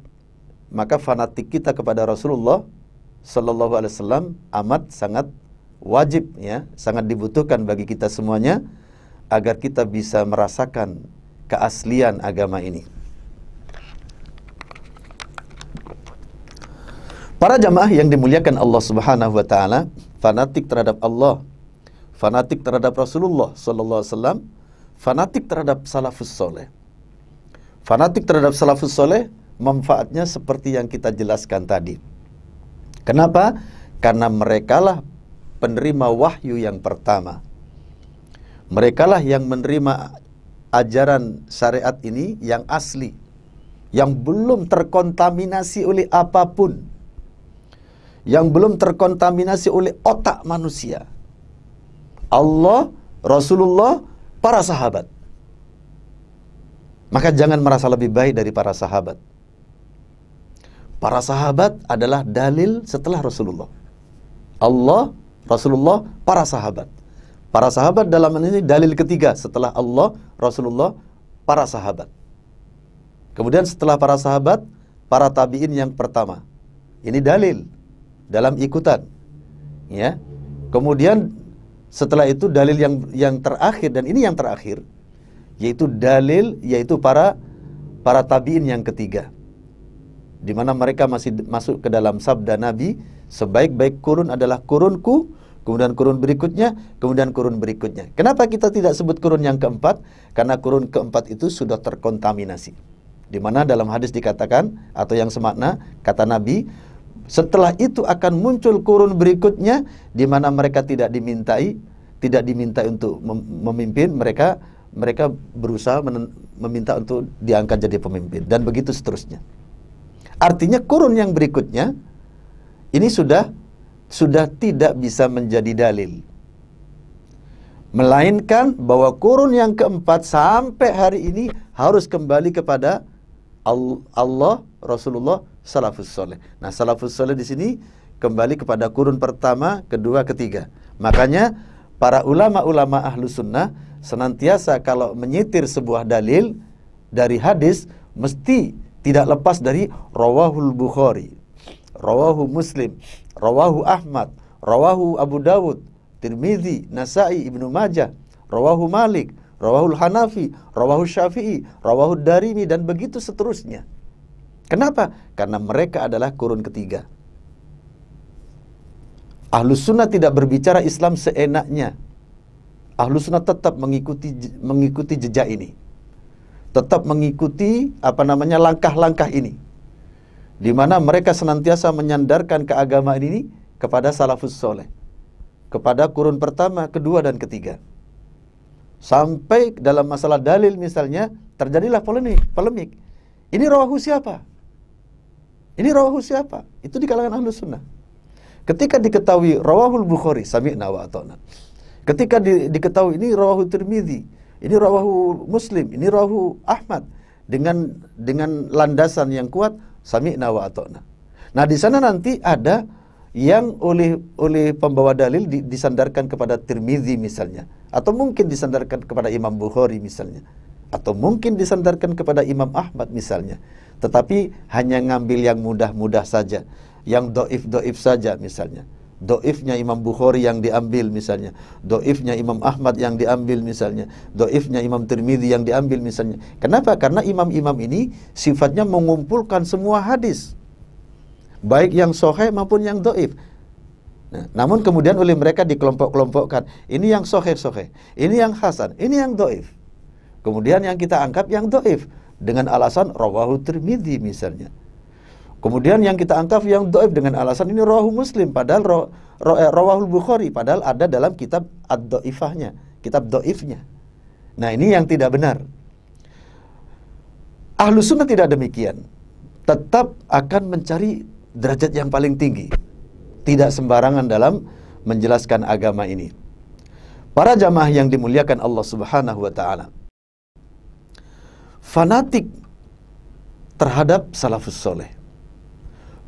maka fanatik kita kepada Rasulullah Sallallahu Alaihi Wasallam amat sangat wajib, ya, sangat dibutuhkan bagi kita semuanya agar kita bisa merasakan keaslian agama ini. Para jamaah yang dimuliakan Allah Subhanahu wa Ta'ala, fanatik terhadap Allah, fanatik terhadap Rasulullah Sallallahu Alaihi Wasallam, fanatik terhadap salafus soleh. Fanatik terhadap salafus soleh manfaatnya seperti yang kita jelaskan tadi. Kenapa? Karena merekalah penerima wahyu yang pertama. Merekalah yang menerima ajaran syariat ini yang asli, yang belum terkontaminasi oleh apapun, yang belum terkontaminasi oleh otak manusia. Allah, Rasulullah, para sahabat. Maka jangan merasa lebih baik dari para sahabat. Para sahabat adalah dalil setelah Rasulullah. Allah, Rasulullah, para sahabat. Para sahabat dalam ini dalil ketiga setelah Allah, Rasulullah, para sahabat. Kemudian setelah para sahabat, para tabi'in yang pertama. Ini dalil dalam ikutan, ya. Kemudian setelah itu dalil yang terakhir, dan ini yang terakhir yaitu dalil, yaitu para tabi'in yang ketiga, di mana mereka masih masuk ke dalam sabda Nabi, sebaik-baik kurun adalah kurunku, kemudian kurun berikutnya, kemudian kurun berikutnya. Kenapa kita tidak sebut kurun yang keempat? Karena kurun keempat itu sudah terkontaminasi. Di mana dalam hadis dikatakan, atau yang semakna, kata Nabi, setelah itu akan muncul kurun berikutnya, di mana mereka tidak dimintai untuk memimpin, mereka berusaha meminta untuk diangkat jadi pemimpin, dan begitu seterusnya. Artinya kurun yang berikutnya ini sudah tidak bisa menjadi dalil, melainkan bahwa kurun yang keempat sampai hari ini harus kembali kepada Allah, Rasulullah, salafus soleh. Nah, salafus soleh di sini kembali kepada kurun pertama, kedua, ketiga. Makanya para ulama-ulama Ahlus Sunnah senantiasa kalau menyitir sebuah dalil dari hadis mesti tidak lepas dari rawahul Bukhari, rawahu Muslim, rawahu Ahmad, rawahu Abu Dawud, Tirmidzi, Nasa'i, Ibnu Majah, rawahu Malik, rawahu Hanafi, rawahu Syafi'i, rawahu Darimi, dan begitu seterusnya. Kenapa? Karena mereka adalah kurun ketiga. Ahlus Sunnah tidak berbicara Islam seenaknya. Ahlus Sunnah tetap mengikuti jejak ini, tetap mengikuti langkah-langkah ini, di mana mereka senantiasa menyandarkan keagamaan ini kepada salafus soleh, kepada kurun pertama, kedua, dan ketiga. Sampai dalam masalah dalil misalnya terjadilah polemik. Ini rawahu siapa? Ini rawahu siapa? Itu di kalangan Ahlus Sunnah. Ketika diketahui rawahul Bukhari, sami'na wa ata'na. Ketika diketahui ini rawahu Tirmidzi, ini rawahu Muslim, ini rawahu Ahmad, dengan landasan yang kuat, sami'na wa ata'na. Nah, di sana nanti ada yang oleh pembawa dalil disandarkan kepada Tirmidzi misalnya, atau mungkin disandarkan kepada Imam Bukhari misalnya, atau mungkin disandarkan kepada Imam Ahmad misalnya. Tetapi hanya ngambil yang mudah-mudah saja, yang do'if-do'if saja misalnya. Do'ifnya Imam Bukhari yang diambil misalnya, do'ifnya Imam Ahmad yang diambil misalnya, do'ifnya Imam Tirmidzi yang diambil misalnya. Kenapa? Karena imam-imam ini sifatnya mengumpulkan semua hadis, baik yang soheh maupun yang do'if. Nah, namun kemudian oleh mereka dikelompok-kelompokkan. Ini yang soheh-soheh, ini yang hasan, ini yang do'if. Kemudian yang kita anggap yang do'if dengan alasan rawahu Tirmidzi misalnya. Kemudian yang kita anggap yang do'if dengan alasan ini rawahu Muslim, padahal rawahul Bukhari, padahal ada dalam kitab ad-do'ifahnya, kitab do'ifnya. Nah, ini yang tidak benar. Ahlus Sunnah tidak demikian. Tetap akan mencari derajat yang paling tinggi. Tidak sembarangan dalam menjelaskan agama ini. Para jamaah yang dimuliakan Allah Subhanahu wa ta'ala, fanatik terhadap salafus soleh,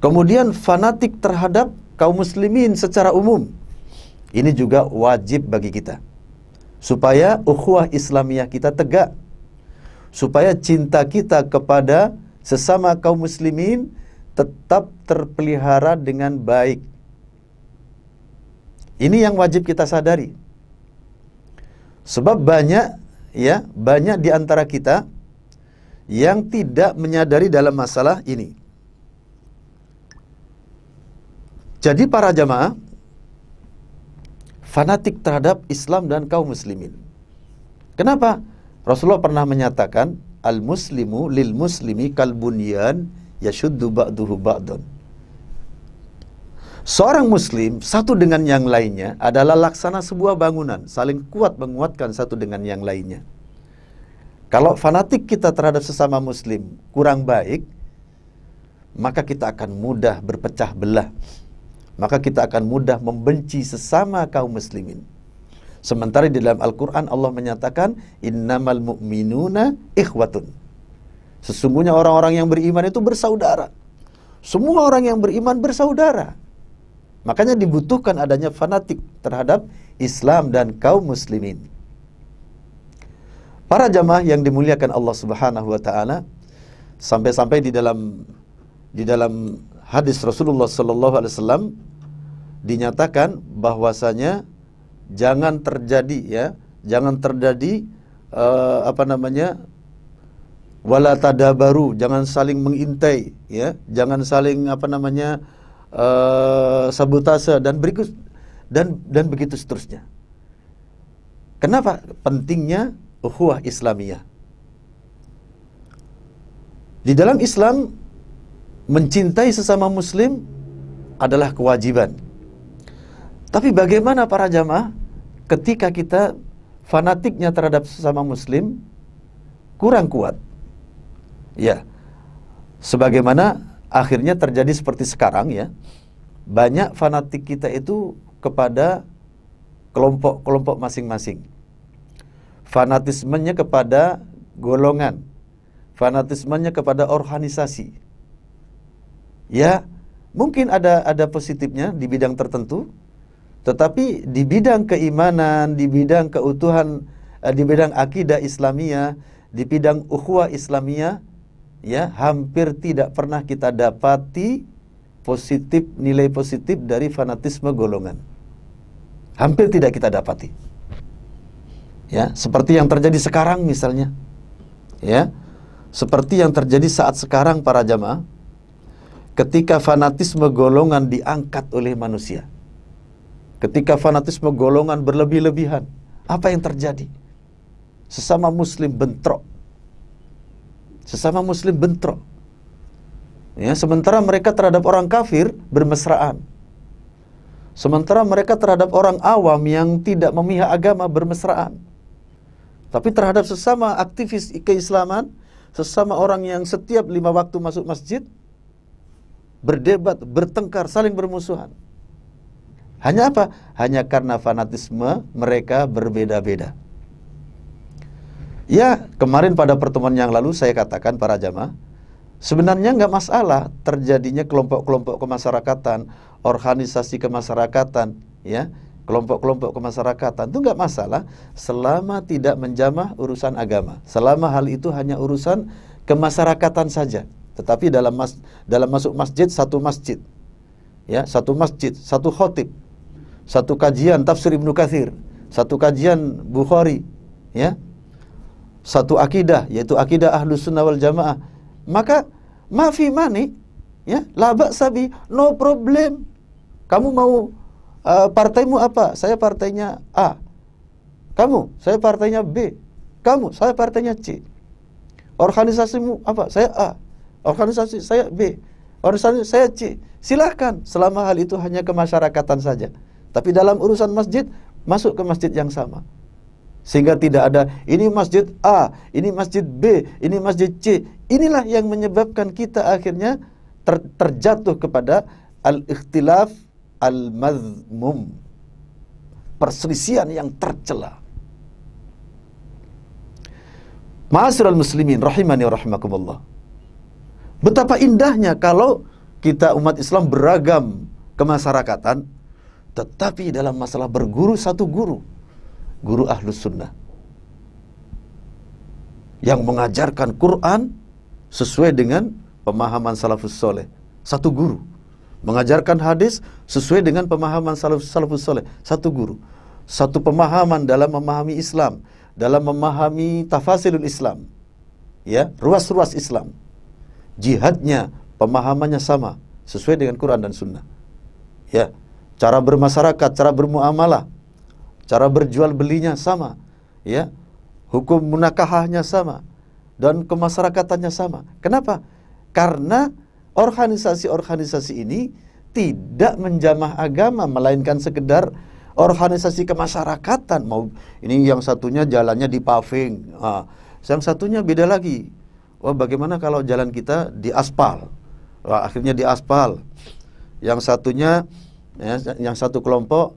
kemudian fanatik terhadap kaum muslimin secara umum. Ini juga wajib bagi kita, supaya ukhuwah Islamiyah kita tegak, supaya cinta kita kepada sesama kaum muslimin tetap terpelihara dengan baik. Ini yang wajib kita sadari. Sebab banyak di antara kita yang tidak menyadari dalam masalah ini. Jadi para jamaah fanatik terhadap Islam dan kaum muslimin. Kenapa? Rasulullah pernah menyatakan, al-muslimu lil muslimi kal bunyan yashuddu ba'duhu ba'dun. Seorang muslim satu dengan yang lainnya adalah laksana sebuah bangunan, saling kuat menguatkan satu dengan yang lainnya. Kalau fanatik kita terhadap sesama muslim kurang baik, maka kita akan mudah berpecah belah. Maka kita akan mudah membenci sesama kaum muslimin. Sementara di dalam Al-Quran Allah menyatakan, innamal mu'minuna ikhwatun. Sesungguhnya orang-orang yang beriman itu bersaudara. Semua orang yang beriman bersaudara. Makanya dibutuhkan adanya fanatik terhadap Islam dan kaum muslimin. Para jamaah yang dimuliakan Allah Subhanahu wa ta'ala, sampai-sampai di dalam hadis Rasulullah sallallahu alaihi wasallam dinyatakan bahwasanya jangan terjadi wala tadabaru, jangan saling mengintai, ya, jangan saling sabotase dan begitu seterusnya. Kenapa pentingnya ukhuwah Islamiyah? Di dalam Islam mencintai sesama muslim adalah kewajiban. Tapi bagaimana para jamaah ketika kita fanatiknya terhadap sesama muslim kurang kuat? Ya, sebagaimana akhirnya terjadi seperti sekarang, ya. Banyak fanatik kita itu kepada kelompok-kelompok masing-masing. Fanatismenya kepada golongan, fanatismenya kepada organisasi. Ya, mungkin ada positifnya di bidang tertentu, tetapi di bidang keimanan, di bidang keutuhan, di bidang akidah Islamiyah, di bidang ukhuwah Islamiyah, ya, hampir tidak pernah kita dapati positif, nilai positif dari fanatisme golongan. Hampir tidak kita dapati. Ya, seperti yang terjadi sekarang misalnya. Ya, seperti yang terjadi saat sekarang para jamaah, ketika fanatisme golongan diangkat oleh manusia. Ketika fanatisme golongan berlebih-lebihan, apa yang terjadi? Sesama muslim bentrok. Sesama muslim bentrok, ya. Sementara mereka terhadap orang kafir bermesraan. Sementara mereka terhadap orang awam yang tidak memihak agama bermesraan. Tapi terhadap sesama aktivis keislaman, sesama orang yang setiap 5 waktu masuk masjid, berdebat, bertengkar, saling bermusuhan. Hanya apa? Hanya karena fanatisme mereka berbeda-beda. Ya, kemarin pada pertemuan yang lalu saya katakan para jamaah, sebenarnya nggak masalah terjadinya kelompok-kelompok kemasyarakatan, organisasi kemasyarakatan, ya, kelompok-kelompok kemasyarakatan itu nggak masalah selama tidak menjamah urusan agama, selama hal itu hanya urusan kemasyarakatan saja. Tetapi dalam masuk masjid, satu masjid, ya, satu masjid, satu khotib, satu kajian tafsir Ibnu Katsir, satu kajian Bukhari, ya, satu akidah, yaitu akidah Ahlus Sunnah wal Jamaah. Maka mafi mani, ya, labak sabi, no problem. Kamu mau partaimu apa? Saya partainya A. Kamu? Saya partainya B. Kamu? Saya partainya C. Organisasimu apa? Saya A. Organisasi saya B. Urusan saya C. Silahkan, selama hal itu hanya kemasyarakatan saja. Tapi dalam urusan masjid, masuk ke masjid yang sama. Sehingga tidak ada, ini masjid A, ini masjid B, ini masjid C. Inilah yang menyebabkan kita akhirnya terjatuh kepada al-ikhtilaf al-madhmum, perselisihan yang tercela. Ma'asyiral muslimin rahimani wa rahimakumullah. Betapa indahnya kalau kita umat Islam beragam kemasyarakatan, tetapi dalam masalah berguru satu guru, guru Ahlus Sunnah, yang mengajarkan Quran sesuai dengan pemahaman salafus soleh. Satu guru mengajarkan hadis sesuai dengan pemahaman salafus soleh. Satu guru, satu pemahaman dalam memahami Islam, dalam memahami tafasilul Islam, ya, ruas-ruas Islam. Jihadnya, pemahamannya sama, sesuai dengan Quran dan Sunnah. Ya, cara bermasyarakat, cara bermuamalah, cara berjual belinya sama, ya, hukum munakahahnya sama, dan kemasarakatannya sama. Kenapa? Karena organisasi-organisasi ini tidak menjamah agama, melainkan sekedar organisasi kemasyarakatan. Mau ini yang satunya jalannya di paving, yang satunya beda lagi. Wah, bagaimana kalau jalan kita di aspal? Wah, akhirnya di aspal. Yang satunya, ya, yang satu kelompok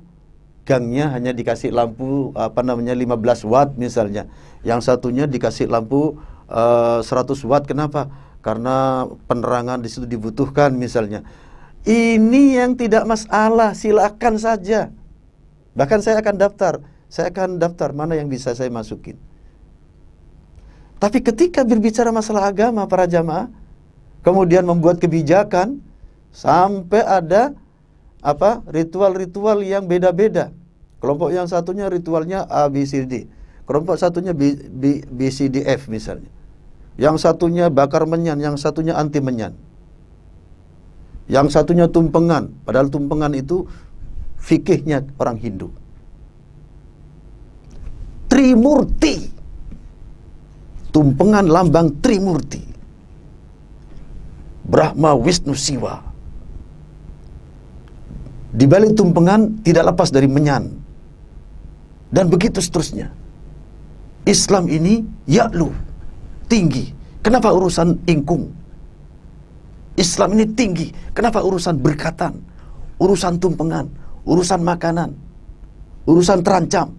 gangnya hanya dikasih lampu 15 watt misalnya. Yang satunya dikasih lampu 100 watt. Kenapa? Karena penerangan di situ dibutuhkan misalnya. Ini yang tidak masalah, silakan saja. Bahkan saya akan daftar. Saya akan daftar mana yang bisa saya masukin. Tapi ketika berbicara masalah agama para jamaah, kemudian membuat kebijakan sampai ada apa ritual-ritual yang beda-beda. Kelompok yang satunya ritualnya A B C D, kelompok satunya B C D F misalnya. Yang satunya bakar menyan, yang satunya anti menyan. Yang satunya tumpengan, padahal tumpengan itu fikihnya orang Hindu. Trimurti. Tumpengan lambang Trimurti, Brahma, Wisnu, Siwa. Di balik tumpengan tidak lepas dari menyan. Dan begitu seterusnya. Islam ini ya'lu, tinggi. Kenapa urusan ingkung? Islam ini tinggi. Kenapa urusan berkatan, urusan tumpengan, urusan makanan, urusan terancam?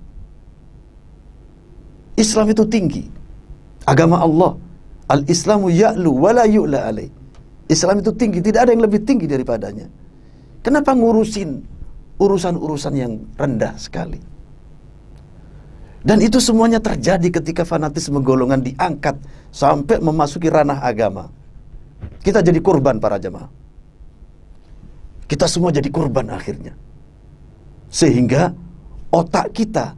Islam itu tinggi. Agama Allah, al-Islamu ya'lu wala yu'la alaih. Islam itu tinggi, tidak ada yang lebih tinggi daripadanya. Kenapa ngurusin urusan-urusan yang rendah sekali? Dan itu semuanya terjadi ketika fanatisme golongan diangkat sampai memasuki ranah agama. Kita jadi kurban para jemaah. Kita semua jadi kurban akhirnya. Sehingga otak kita,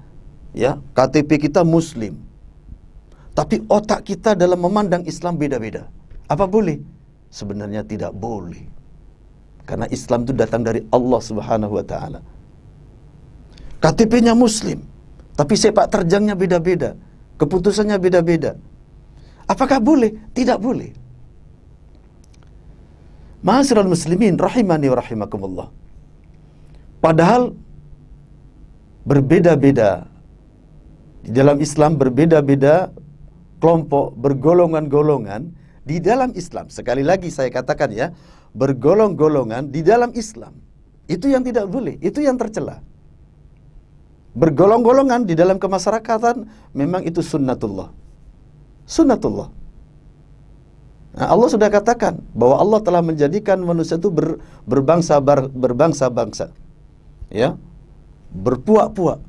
ya, KTP kita Muslim, tapi otak kita dalam memandang Islam beda-beda. Apa boleh? Sebenarnya tidak boleh. Karena Islam itu datang dari Allah Subhanahu wa ta'ala. KTP-nya Muslim, tapi sepak terjangnya beda-beda, keputusannya beda-beda. Apakah boleh? Tidak boleh. Ma'asyiral muslimin rahimani wa rahimakumullah. Padahal berbeda-beda dalam Islam, berbeda-beda kelompok, bergolongan-golongan di dalam Islam. Sekali lagi saya katakan, ya, bergolong-golongan di dalam Islam. Itu yang tidak boleh, itu yang tercela. Bergolong-golongan di dalam kemasyarakatan memang itu sunnatullah. Sunnatullah. Nah, Allah sudah katakan bahwa Allah telah menjadikan manusia itu berbangsa-bangsa, ya, berpuak-puak,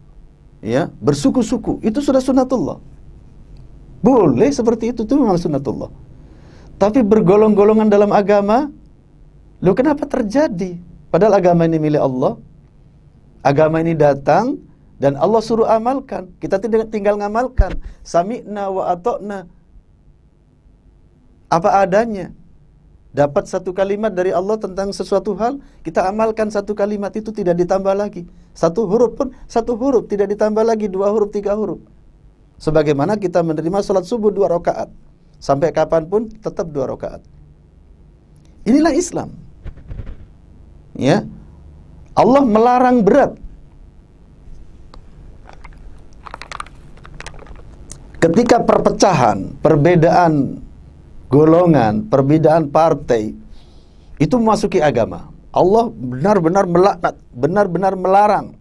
ya, bersuku-suku. Itu sudah sunnatullah. Boleh seperti itu memang sunnatullah. Tapi bergolong-golongan dalam agama, loh kenapa terjadi? Padahal agama ini milik Allah. Agama ini datang dan Allah suruh amalkan. Kita tidak tinggal ngamalkan. Sami'na wa atokna. Apa adanya. Dapat satu kalimat dari Allah tentang sesuatu hal, kita amalkan satu kalimat itu, tidak ditambah lagi. Satu huruf pun, satu huruf, tidak ditambah lagi, dua huruf, tiga huruf. Sebagaimana kita menerima sholat subuh 2 rakaat. Sampai kapanpun tetap 2 rakaat. Inilah Islam. Ya, Allah melarang berat. Ketika perpecahan, perbedaan golongan, perbedaan partai itu memasuki agama, Allah benar-benar melaknat, benar-benar melarang.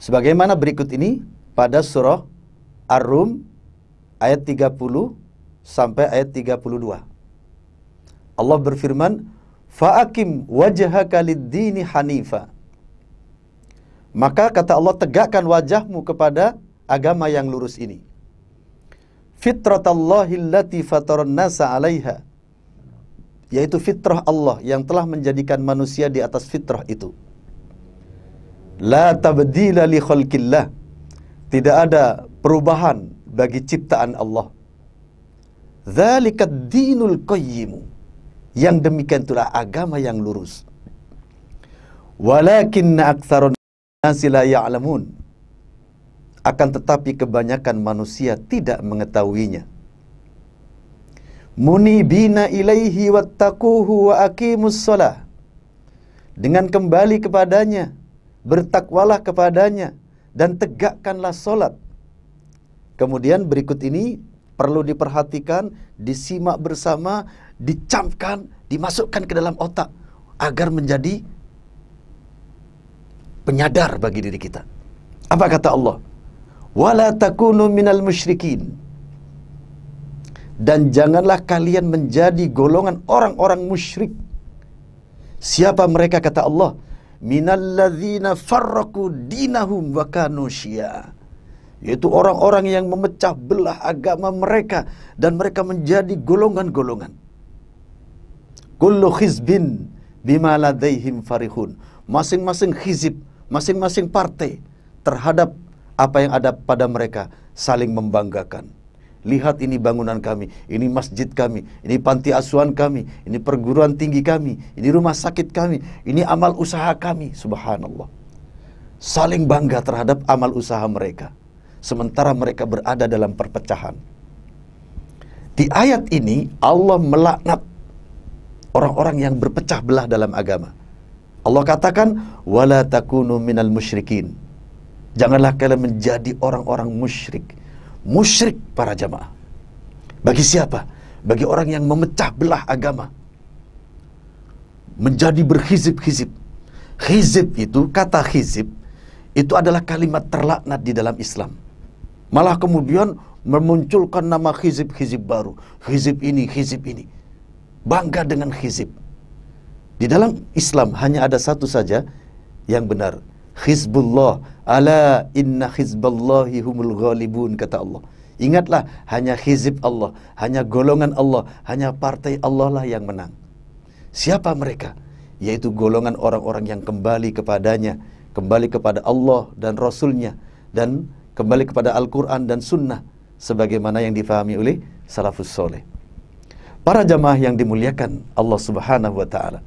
Sebagaimana berikut ini pada surah Ar-Rum ayat 30 sampai ayat 32. Allah berfirman, "Fa'akim wajhaka lid-dini hanifa." Maka kata Allah, tegakkan wajahmu kepada agama yang lurus ini. Fitratallahi allati fataran nasa 'alaiha, yaitu fitrah Allah yang telah menjadikan manusia di atas fitrah itu. La tabdila li khalqillah, tidak ada perubahan bagi ciptaan Allah. Dzalikad dinul qayyim, yang demikian itulah agama yang lurus. Walakinna aktsarun nasi la ya'lamun, akan tetapi kebanyakan manusia tidak mengetahuinya. Munibina ilaihi wattaquhu wa aqimus shalah, dengan kembali kepadanya, bertakwalah kepadanya dan tegakkanlah salat. Kemudian berikut ini perlu diperhatikan, disimak bersama, dicamkan, dimasukkan ke dalam otak agar menjadi penyadar bagi diri kita. Apa kata Allah? Wala takunu minal musyrikin, dan janganlah kalian menjadi golongan orang-orang musyrik. Siapa mereka, kata Allah? Minalladzina farraku dinahum wa kanu syi'a, yaitu orang-orang yang memecah belah agama mereka dan mereka menjadi golongan-golongan. Kullu khizbin bima ladaihim farihun, masing-masing khizib, masing-masing partai terhadap apa yang ada pada mereka saling membanggakan. Lihat, ini bangunan kami, ini masjid kami, ini panti asuhan kami, ini perguruan tinggi kami, ini rumah sakit kami, ini amal usaha kami. Subhanallah. Saling bangga terhadap amal usaha mereka, sementara mereka berada dalam perpecahan. Di ayat ini Allah melaknat orang-orang yang berpecah belah dalam agama. Allah katakan, "Wala takunu minal musyrikin." Janganlah kalian menjadi orang-orang musyrik. Musyrik para jamaah, bagi siapa? Bagi orang yang memecah belah agama, menjadi berkhizib-khizib. Khizib itu, kata khizib itu adalah kalimat terlaknat di dalam Islam. Malah kemudian memunculkan nama khizib-khizib baru. Khizib ini, khizib ini. Bangga dengan khizib. Di dalam Islam hanya ada satu saja yang benar. Hizbullah, ala inna hizballahi humul ghalibun, kata Allah. Ingatlah, hanya hizib Allah, hanya golongan Allah, hanya partai Allah lah yang menang. Siapa mereka? Yaitu golongan orang-orang yang kembali kepadanya, kembali kepada Allah dan Rasulnya, dan kembali kepada Al-Quran dan Sunnah, sebagaimana yang difahami oleh Salafus Soleh. Para jamaah yang dimuliakan Allah Subhanahu Wa Ta'ala,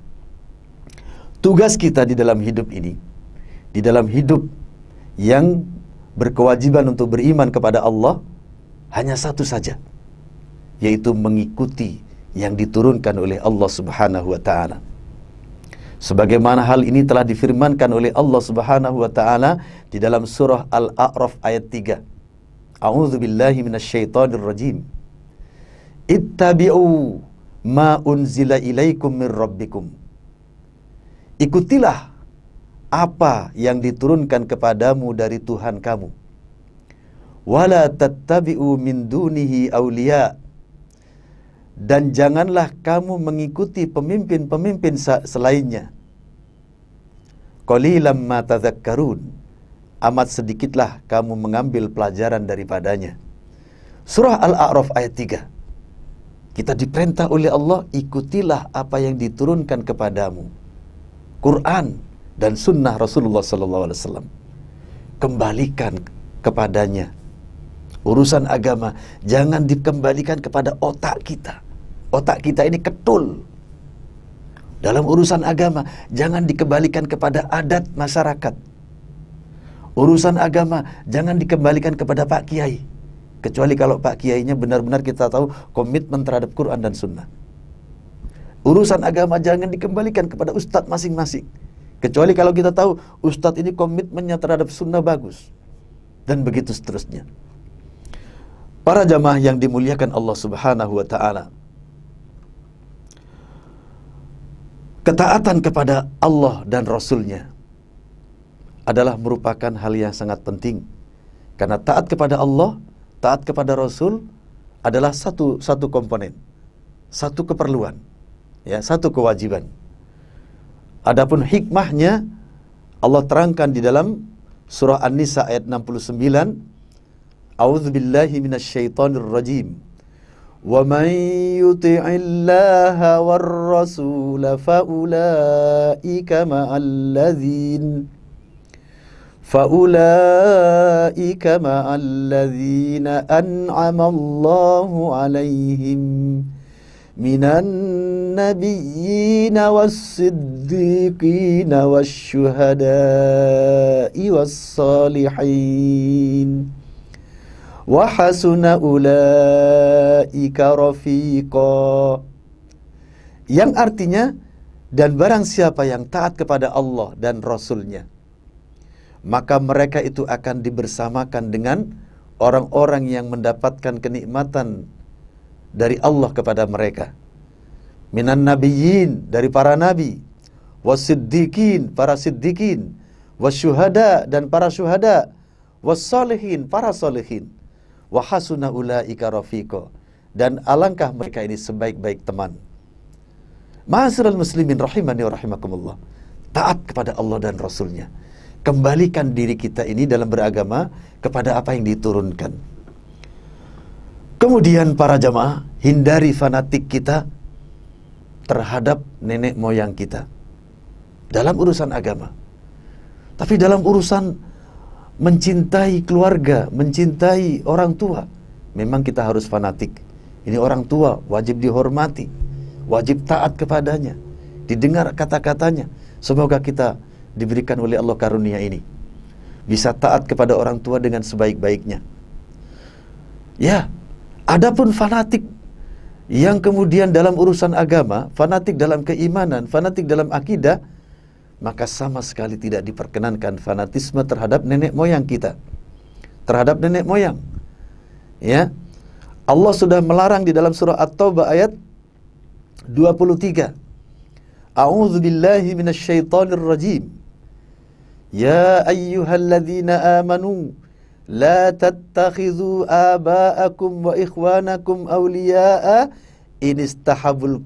tugas kita di dalam hidup ini, di dalam hidup yang berkewajiban untuk beriman kepada Allah, hanya satu saja, yaitu mengikuti yang diturunkan oleh Allah Subhanahu Wa Ta'ala. Sebagaimana hal ini telah difirmankan oleh Allah Subhanahu Wa Ta'ala di dalam surah Al-A'raf ayat 3. A'udzubillahi minasyaitonirrajim. Ittabi'u ma unzila ilaikum mir rabbikum. Ikutilah apa yang diturunkan kepadamu dari Tuhan kamu. Wala tattabi'u min dunihi awliya. Dan janganlah kamu mengikuti pemimpin-pemimpin selainnya. Qalilam ma tadhakkarun. Amat sedikitlah kamu mengambil pelajaran daripadanya. Surah Al-A'raf ayat 3. Kita diperintah oleh Allah, ikutilah apa yang diturunkan kepadamu. Quran dan sunnah Rasulullah SAW. Kembalikan kepadanya. Urusan agama jangan dikembalikan kepada otak kita. Otak kita ini ketul. Dalam urusan agama jangan dikembalikan kepada adat masyarakat. Urusan agama jangan dikembalikan kepada Pak Kiai, kecuali kalau Pak Kiainya benar-benar kita tahu komitmen terhadap Quran dan Sunnah. Urusan agama jangan dikembalikan kepada ustadz masing-masing, kecuali kalau kita tahu ustadz ini komitmennya terhadap Sunnah bagus. Dan begitu seterusnya. Para jamaah yang dimuliakan Allah Subhanahu wa Ta'ala, ketaatan kepada Allah dan Rasul-Nya adalah merupakan hal yang sangat penting. Karena taat kepada Allah, taat kepada Rasul adalah satu komponen, satu keperluan, ya, satu kewajiban. Adapun hikmahnya Allah terangkan di dalam surah An-Nisa ayat 69. A'udzubillahi minasyaitonirrajim. Wa man yuti'illaha war rasul fa ulaika ma'alladzina an'ama Allahu 'alaihim minan nabiyyin was-siddiqin wasyuhada'i was-salihin. Wa hasuna ulaika rafiqa. Yang artinya, dan barang siapa yang taat kepada Allah dan Rasul-Nya, maka mereka itu akan dibersamakan dengan orang-orang yang mendapatkan kenikmatan dari Allah kepada mereka. Minan nabiyyin, dari para nabi, wasiddiqin, para siddiqin, wasyuhada, dan para syuhada, wassalihin, para salihin. Wa hasuna ulaika rafiqa. Dan alangkah mereka ini sebaik-baik teman. Ma'asyiral muslimin rahimani wa rahimakumullah. Taat kepada Allah dan Rasul-Nya. Kembalikan diri kita ini dalam beragama kepada apa yang diturunkan. Kemudian para jamaah, hindari fanatik kita terhadap nenek moyang kita dalam urusan agama. Tapi dalam urusan mencintai keluarga, mencintai orang tua, memang kita harus fanatik. Ini orang tua, wajib dihormati, wajib taat kepadanya, didengar kata-katanya. Semoga kita diberikan oleh Allah karunia ini, bisa taat kepada orang tua dengan sebaik-baiknya. Ya, adapun fanatik yang kemudian dalam urusan agama, fanatik dalam keimanan, fanatik dalam akidah, maka sama sekali tidak diperkenankan fanatisme terhadap nenek moyang kita, terhadap nenek moyang. Ya, Allah sudah melarang di dalam surah At-Taubah ayat 23. A'udzubillahi minasyaitonirrajim. Ya ayyuhalladzina amanu la tattakhidhu aba'akum wa ikhwanakum awliya'a inistahabbul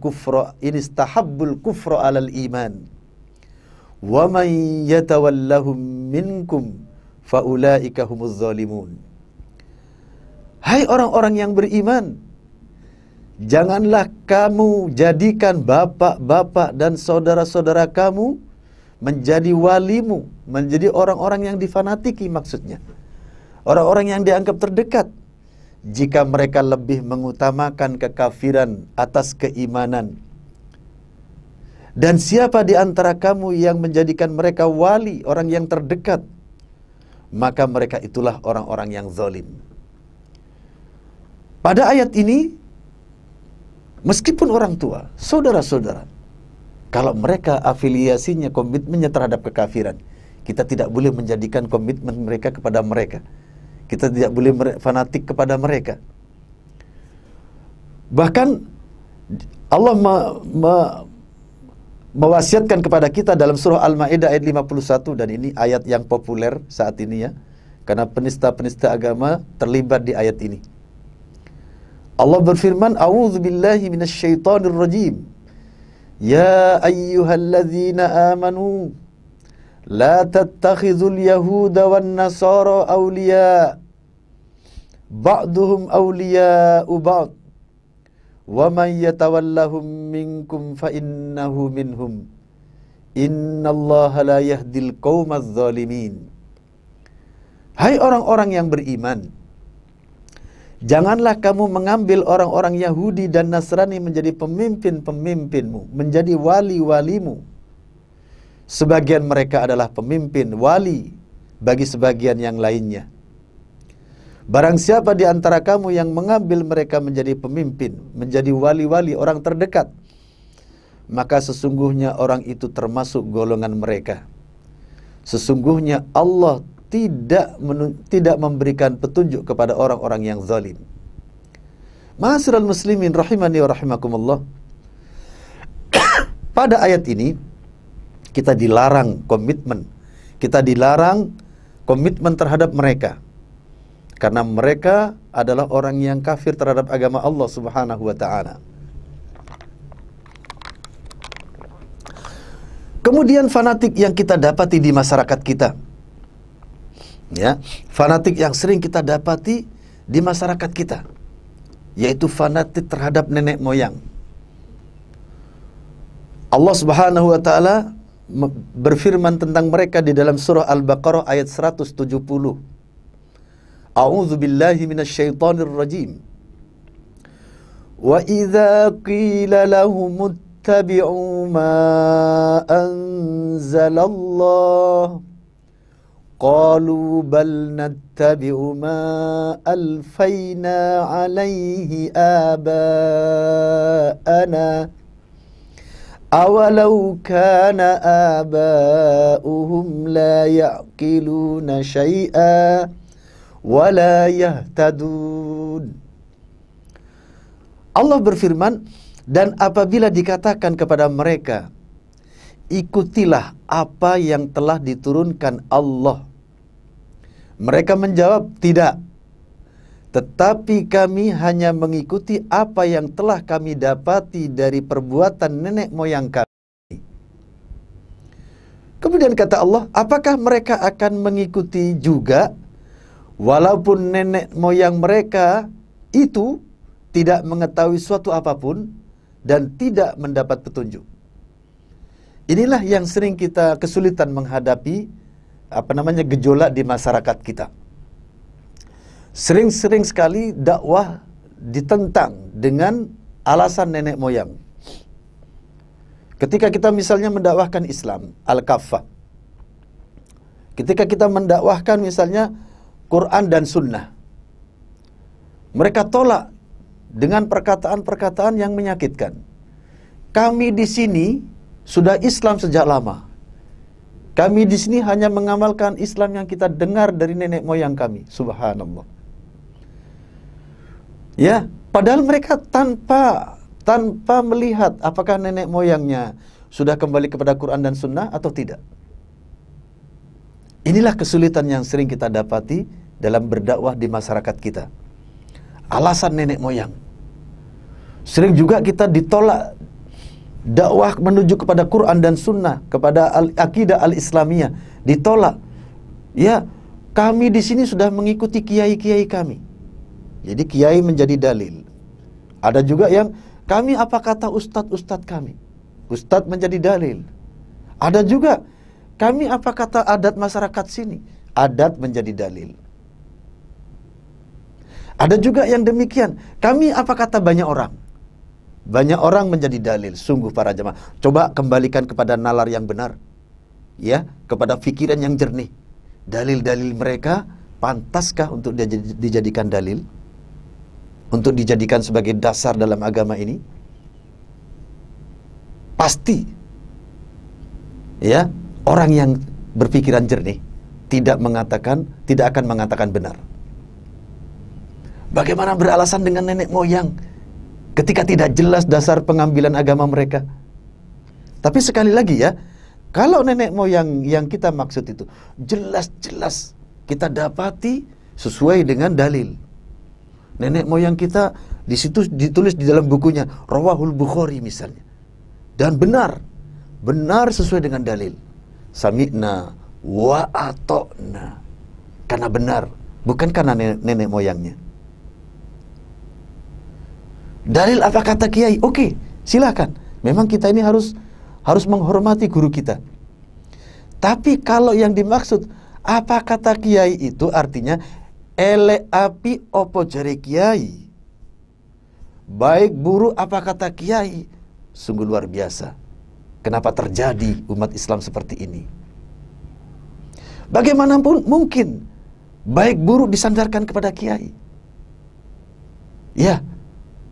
kufra 'alal iman. Wa man yatawallahum minkum fa ulaika humuz zalimun. Hai orang-orang yang beriman, janganlah kamu jadikan bapak-bapak dan saudara-saudara kamu menjadi walimu, menjadi orang-orang yang difanatiki, maksudnya orang-orang yang dianggap terdekat, jika mereka lebih mengutamakan kekafiran atas keimanan. Dan siapa di antara kamu yang menjadikan mereka wali, orang yang terdekat, maka mereka itulah orang-orang yang zalim. Pada ayat ini, meskipun orang tua, saudara-saudara, kalau mereka afiliasinya, komitmennya terhadap kekafiran, kita tidak boleh menjadikan komitmen mereka kepada mereka. Kita tidak boleh fanatik kepada mereka. Bahkan Allah mewasiatkan kepada kita dalam surah Al-Maidah ayat 51, dan ini ayat yang populer saat ini ya, karena penista-penista agama terlibat di ayat ini. Allah berfirman, "A'udzubillahi minasyaitonirrajim. Ya ayyuhalladzina amanu la tattakhizul yahuda wan nasara awliya ba'duhum awliya'u ba'd wa man yatawallahum minkum fa innahu minhum innallaha la yahdil qaumadz zalimin." Hai orang-orang yang beriman, janganlah kamu mengambil orang-orang Yahudi dan Nasrani menjadi pemimpin-pemimpinmu, menjadi wali-walimu. Sebagian mereka adalah pemimpin, wali bagi sebagian yang lainnya. Barang siapa di antara kamu yang mengambil mereka menjadi pemimpin, menjadi wali-wali, orang terdekat, maka sesungguhnya orang itu termasuk golongan mereka. Sesungguhnya Allah tidak memberikan petunjuk kepada orang-orang yang zalim. Ma'asyiral muslimin rahimani wa rahimakumullah. Pada ayat ini kita dilarang komitmen. Kita dilarang komitmen terhadap mereka. Karena mereka adalah orang yang kafir terhadap agama Allah Subhanahu wa taala. Kemudian fanatik yang kita dapati di masyarakat kita. Ya, fanatik yang sering kita dapati di masyarakat kita, yaitu fanatik terhadap nenek moyang. Allah Subhanahu wa taala berfirman tentang mereka di dalam surah Al-Baqarah ayat 170. A'udzubillahi minasyaitonirrajim. Wa idza qila lahum ittabi'u ma anzalallah qalu bal nattabi'u ma alfayna 'alayhi aba'ana awalau kana aba'uhum la ya'qiluna syai'a wa la yahtadun. Allah berfirman, dan apabila dikatakan kepada mereka, ikutilah apa yang telah diturunkan Allah, mereka menjawab, tidak. Tetapi kami hanya mengikuti apa yang telah kami dapati dari perbuatan nenek moyang kami. Kemudian kata Allah, apakah mereka akan mengikuti juga walaupun nenek moyang mereka itu tidak mengetahui suatu apapun dan tidak mendapat petunjuk? Inilah yang sering kita kesulitan menghadapi gejolak di masyarakat kita. Sering-sering sekali dakwah ditentang dengan alasan nenek moyang. Ketika kita misalnya mendakwahkan Islam Al-Kaffah, ketika kita mendakwahkan misalnya Quran dan Sunnah, mereka tolak dengan perkataan-perkataan yang menyakitkan. Kami di sini sudah Islam sejak lama. Kami di sini hanya mengamalkan Islam yang kita dengar dari nenek moyang kami. Subhanallah. Ya, padahal mereka tanpa melihat apakah nenek moyangnya sudah kembali kepada Quran dan Sunnah atau tidak. Inilah kesulitan yang sering kita dapati dalam berdakwah di masyarakat kita. Alasan nenek moyang. Sering juga kita ditolak dakwah menuju kepada Quran dan Sunnah, kepada akidah al-Islamiyah, ditolak. Ya, kami di sini sudah mengikuti kiai-kiai kami. Jadi kiai menjadi dalil. Ada juga yang kami apa kata ustadz-ustadz kami, ustadz menjadi dalil. Ada juga kami apa kata adat masyarakat sini, adat menjadi dalil. Ada juga yang demikian, kami apa kata banyak orang, banyak orang menjadi dalil. Sungguh para jemaah, coba kembalikan kepada nalar yang benar, ya, kepada pikiran yang jernih. Dalil-dalil mereka pantaskah untuk dijadikan dalil, untuk dijadikan sebagai dasar dalam agama ini? Pasti, ya, orang yang berpikiran jernih tidak akan mengatakan benar. Bagaimana beralasan dengan nenek moyang? ketika tidak jelas dasar pengambilan agama mereka. Tapi sekali lagi ya, kalau nenek moyang yang kita maksud itu jelas-jelas kita dapati sesuai dengan dalil. Nenek moyang kita di situ ditulis di dalam bukunya Rawahul Bukhari misalnya. Dan benar sesuai dengan dalil. Sami'na wa ata'na. Karena benar, bukan karena nenek moyangnya. Dalil apa kata kiai? Oke, silakan. Memang kita ini harus menghormati guru kita. Tapi kalau yang dimaksud apa kata kiai itu artinya elek api opo jari kiai, baik buruk apa kata kiai. Sungguh luar biasa, kenapa terjadi umat Islam seperti ini. Bagaimanapun mungkin baik buruk disandarkan kepada kiai. Ya,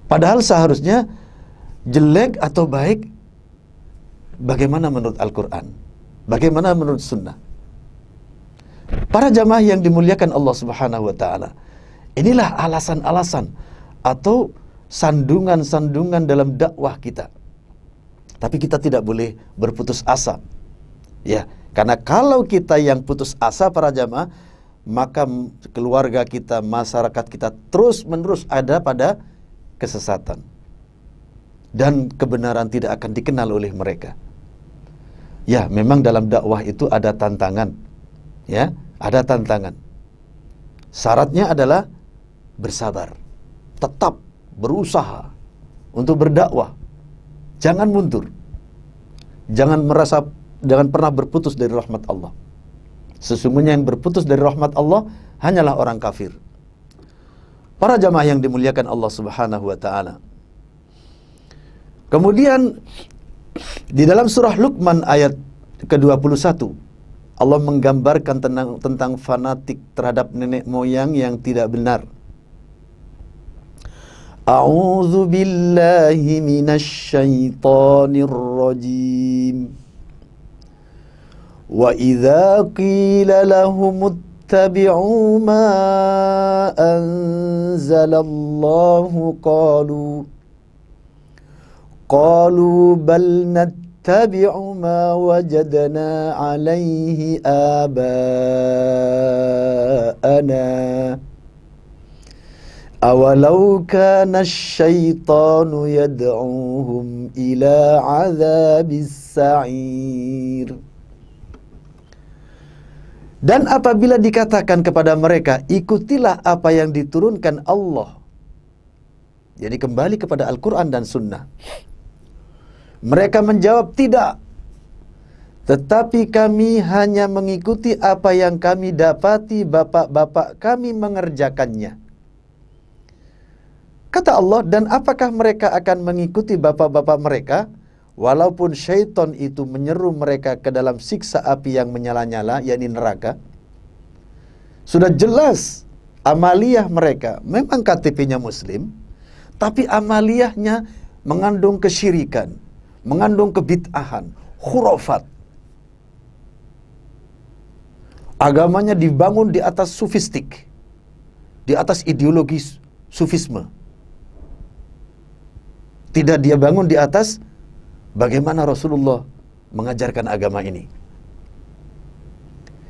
padahal seharusnya jelek atau baik bagaimana menurut Al-Quran, bagaimana menurut Sunnah. Para jamaah yang dimuliakan Allah Subhanahu Wa Ta'ala, inilah alasan-alasan atau sandungan-sandungan dalam dakwah kita. Tapi kita tidak boleh berputus asa, ya, karena kalau kita yang putus asa para jamaah, maka keluarga kita, masyarakat kita terus-menerus ada pada kesesatan, dan kebenaran tidak akan dikenal oleh mereka. Ya, memang dalam dakwah itu ada tantangan. Ya, ada tantangan. Syaratnya adalah bersabar, tetap berusaha untuk berdakwah. Jangan mundur. Jangan merasa, jangan pernah berputus dari rahmat Allah. Sesungguhnya yang berputus dari rahmat Allah hanyalah orang kafir. Para jamaah yang dimuliakan Allah Subhanahu Wa Ta'ala. Kemudian di dalam surah Luqman ayat ke-21 Allah menggambarkan tentang fanatik terhadap nenek moyang yang tidak benar. A'udzu billahi minasy syaithanir rajim. Wa idza qila lahum ittabi'u ma anzalallahu qalu bal tabi'u ma wajadna alaihi aba'ana awalau kana syaitanu yad'uhum ila azabis sa'ir. Dan apabila dikatakan kepada mereka, ikutilah apa yang diturunkan Allah, jadi kembali kepada Al-Quran dan Sunnah, mereka menjawab, tidak, tetapi kami hanya mengikuti apa yang kami dapati bapak-bapak kami mengerjakannya. Kata Allah, dan apakah mereka akan mengikuti bapak-bapak mereka walaupun syaitan itu menyeru mereka ke dalam siksa api yang menyala-nyala, yakni neraka. Sudah jelas amaliyah mereka, memang KTP-nya muslim, tapi amaliyahnya mengandung kesyirikan, mengandung kebid'ahan, khurafat. Agamanya dibangun di atas sufistik, di atas ideologi sufisme. Tidak dia bangun di atas bagaimana Rasulullah mengajarkan agama ini.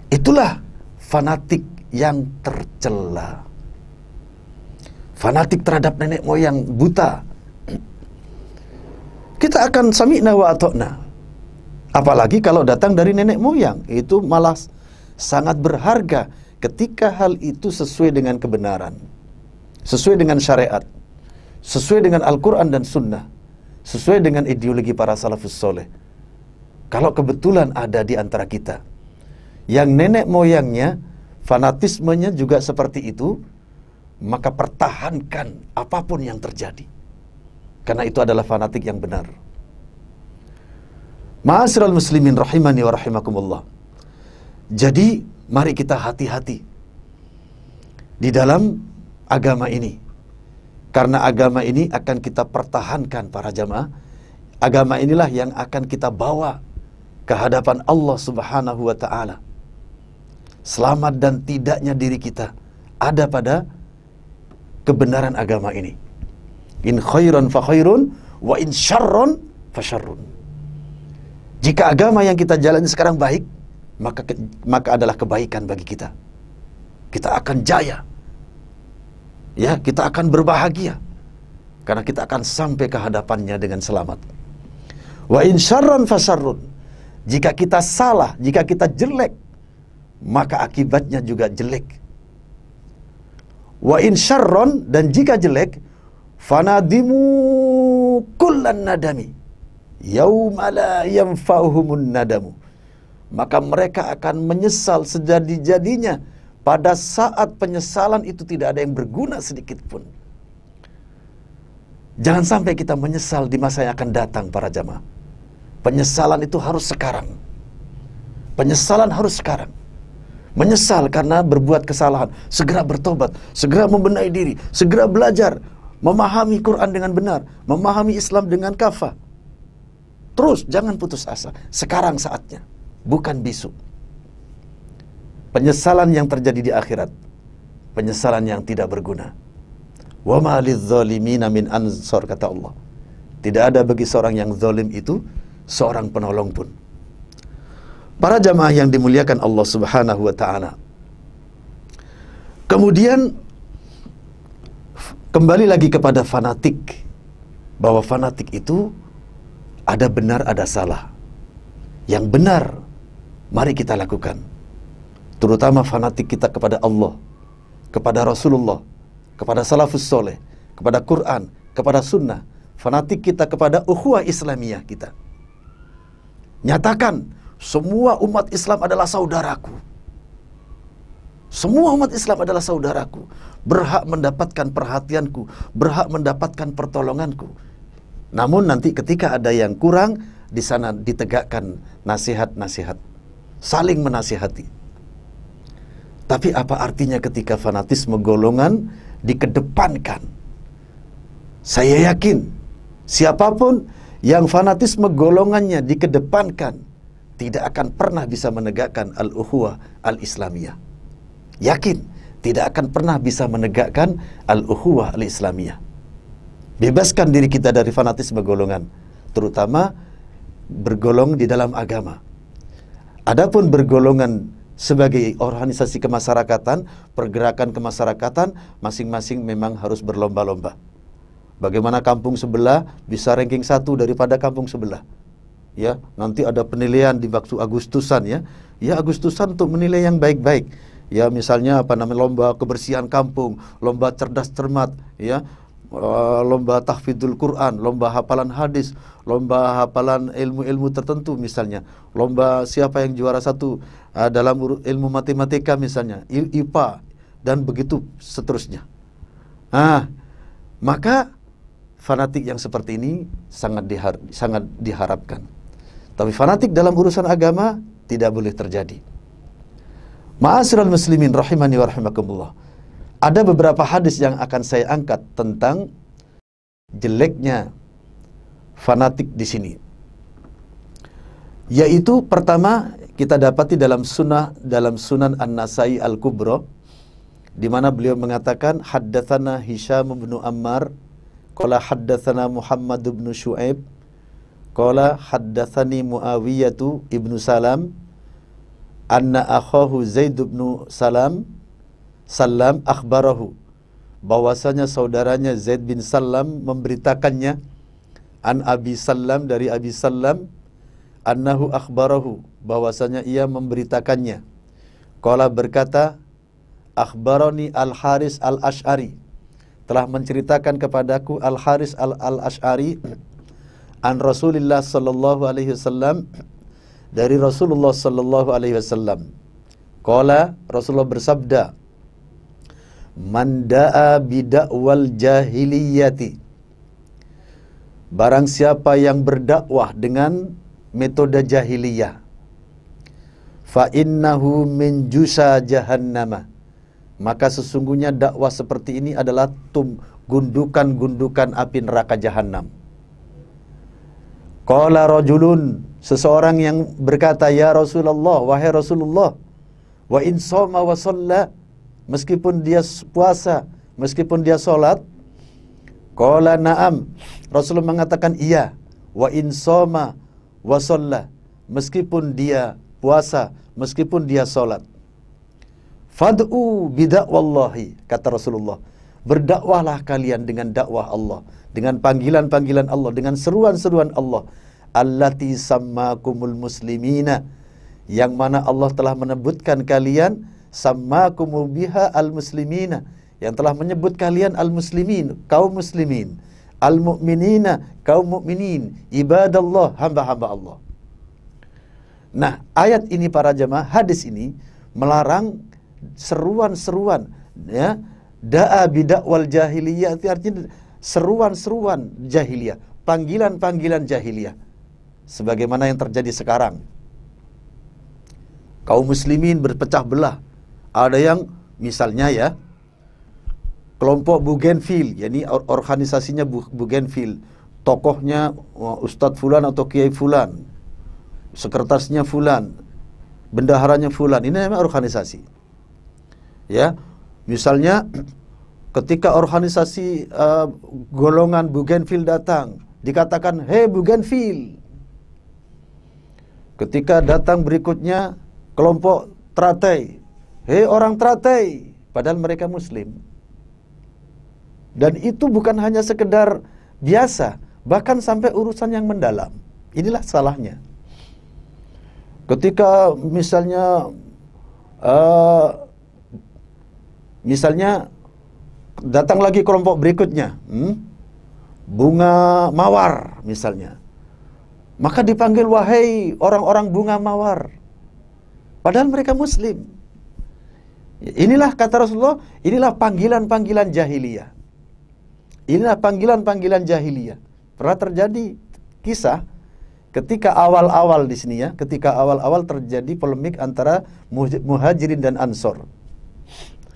Itulah fanatik yang tercela, fanatik terhadap nenek moyang buta. Kita akan sami'na wa ata'na. Apalagi kalau datang dari nenek moyang, itu malah sangat berharga ketika hal itu sesuai dengan kebenaran, sesuai dengan syariat, sesuai dengan Al-Quran dan Sunnah, sesuai dengan ideologi para salafus soleh. Kalau kebetulan ada di antara kita yang nenek moyangnya, fanatismenya juga seperti itu, maka pertahankan apapun yang terjadi, karena itu adalah fanatik yang benar. Ma'asyiral muslimin rahimani wa rahimakumullah. Jadi mari kita hati-hati di dalam agama ini, karena agama ini akan kita pertahankan para jamaah. Agama inilah yang akan kita bawa ke hadapan Allah Subhanahu Wa Ta'ala. Selamat dan tidaknya diri kita ada pada kebenaran agama ini. In khairan fa khairun, wa in syarron fa syarrun. Jika agama yang kita jalani sekarang baik, maka adalah kebaikan bagi kita. Kita akan jaya. Ya, kita akan berbahagia. Karena kita akan sampai ke hadapannya dengan selamat. Wa in syarron fa syarrun. Jika kita salah, jika kita jelek, maka akibatnya juga jelek. Wa in syarron, dan jika jelek, fanadimu kullan nadami yauma la yanfa'uhumun nadamu, maka mereka akan menyesal sejadi-jadinya pada saat penyesalan itu tidak ada yang berguna sedikit pun. Jangan sampai kita menyesal di masa yang akan datang, para jamaah. Penyesalan itu harus sekarang. Penyesalan harus sekarang. Menyesal karena berbuat kesalahan, segera bertobat, segera membenahi diri, segera belajar memahami Quran dengan benar, memahami Islam dengan kafah. Terus, jangan putus asa. Sekarang saatnya, bukan besok. Penyesalan yang terjadi di akhirat, penyesalan yang tidak berguna. Wa ma lizzalimina min ansor, kata Allah. Tidak ada bagi seorang yang zalim itu seorang penolong pun. Para jamaah yang dimuliakan Allah Subhanahu wa ta'ala, kemudian kembali lagi kepada fanatik, bahwa fanatik itu ada benar ada salah. Yang benar mari kita lakukan, terutama fanatik kita kepada Allah, kepada Rasulullah, kepada salafus soleh, kepada Quran, kepada sunnah. Fanatik kita kepada ukhuwah Islamiyah kita. Nyatakan semua umat Islam adalah saudaraku. Semua umat Islam adalah saudaraku, berhak mendapatkan perhatianku, berhak mendapatkan pertolonganku. Namun nanti ketika ada yang kurang, di sana ditegakkan nasihat-nasihat, saling menasihati. Tapi apa artinya ketika fanatisme golongan dikedepankan? Saya yakin siapapun yang fanatisme golongannya dikedepankan tidak akan pernah bisa menegakkan al-ukhuwah al-Islamiyah. Yakin, tidak akan pernah bisa menegakkan al-ukhuwah al-Islamiyah. Bebaskan diri kita dari fanatisme golongan, terutama bergolong di dalam agama. Adapun bergolongan sebagai organisasi kemasyarakatan, pergerakan kemasyarakatan, masing-masing memang harus berlomba-lomba. Bagaimana kampung sebelah bisa ranking 1 daripada kampung sebelah. Ya, nanti ada penilaian di waktu Agustusan ya. Ya, Agustusan untuk menilai yang baik-baik. Ya, misalnya apa namanya, lomba kebersihan kampung, lomba cerdas cermat, ya, lomba tahfidzul Quran, lomba hafalan hadis, lomba hafalan ilmu-ilmu tertentu misalnya, lomba siapa yang juara 1 dalam ilmu matematika misalnya, IPA, dan begitu seterusnya. Nah, maka fanatik yang seperti ini sangat diharapkan. Tapi fanatik dalam urusan agama tidak boleh terjadi. Ma'asyiral muslimin rahimani wa rahimakumullah. Ada beberapa hadis yang akan saya angkat tentang jeleknya fanatik di sini. Yaitu pertama kita dapati dalam Sunan An-Nasai Al-Kubra, di mana beliau mengatakan haddatsana Hisham bin Ammar qala haddatsana Muhammad bin Syuaib qala haddatsani Muawiyah ibnu Salam anna akhahu Zaid bin Salam akhbarahu, bahwasanya saudaranya Zaid bin Salam memberitakannya, an Abi Salam, dari Abi Salam, annahu akhbarahu, bahwasanya ia memberitakannya, qala berkata, akhbarani Al-Haris Al-Ash'ari, telah menceritakan kepadaku Al-Haris Al-Ash'ari an Rasulillah sallallahu alaihi wasallam, dari Rasulullah sallallahu alaihi wasallam. Qala, Rasulullah bersabda, man da'a bidakwal jahiliyati, barang siapa yang berdakwah dengan metode jahiliyah, fa innahu min jusa jahannama, maka sesungguhnya dakwah seperti ini adalah gundukan-gundukan api neraka jahannam. Qala rajulun, seseorang yang berkata, ya Rasulullah, wahai Rasulullah, wa in shoma wa shalla, meskipun dia puasa, meskipun dia sholat, Qala na'am. Rasulullah mengatakan iya. Wa in shoma wa shalla. Meskipun dia puasa, meskipun dia salat. Fad'u bidakwallahi, kata Rasulullah. Berdakwahlah kalian dengan dakwah Allah, dengan panggilan-panggilan Allah, dengan seruan-seruan Allah. Allati sammakumul muslimina, yang mana Allah telah menyebutkan kalian sammakum biha al-muslimina, yang telah menyebut kalian al-muslimin, kaum muslimin, al-mu'minina, kaum mu'minin, ibadallah, hamba-hamba Allah. Nah, ayat ini para jemaah, hadis ini melarang seruan-seruan, ya, da'a bidakwal jahiliyah, artinya seruan-seruan jahiliyah, panggilan-panggilan jahiliyah, sebagaimana yang terjadi sekarang. Kaum muslimin berpecah belah. Ada yang misalnya ya, kelompok Bougainville, yakni organisasinya Bougainville, tokohnya Ustadz Fulan atau Kiai Fulan, sekretarisnya Fulan, bendaharanya Fulan. Ini namanya organisasi. Ya, misalnya ketika organisasi golongan Bougainville datang, dikatakan, "Hei Bougainville." Ketika datang berikutnya kelompok Teratai, "Hei orang Teratai," padahal mereka muslim. Dan itu bukan hanya sekedar biasa, bahkan sampai urusan yang mendalam. Inilah salahnya. Ketika misalnya datang lagi kelompok berikutnya, bunga mawar misalnya, maka dipanggil, "Wahai orang-orang bunga mawar." Padahal mereka muslim. Inilah kata Rasulullah, inilah panggilan-panggilan jahiliyah. Inilah panggilan-panggilan jahiliyah. Pernah terjadi kisah ketika awal-awal di sini ya, ketika awal-awal terjadi polemik antara muhajirin dan ansor.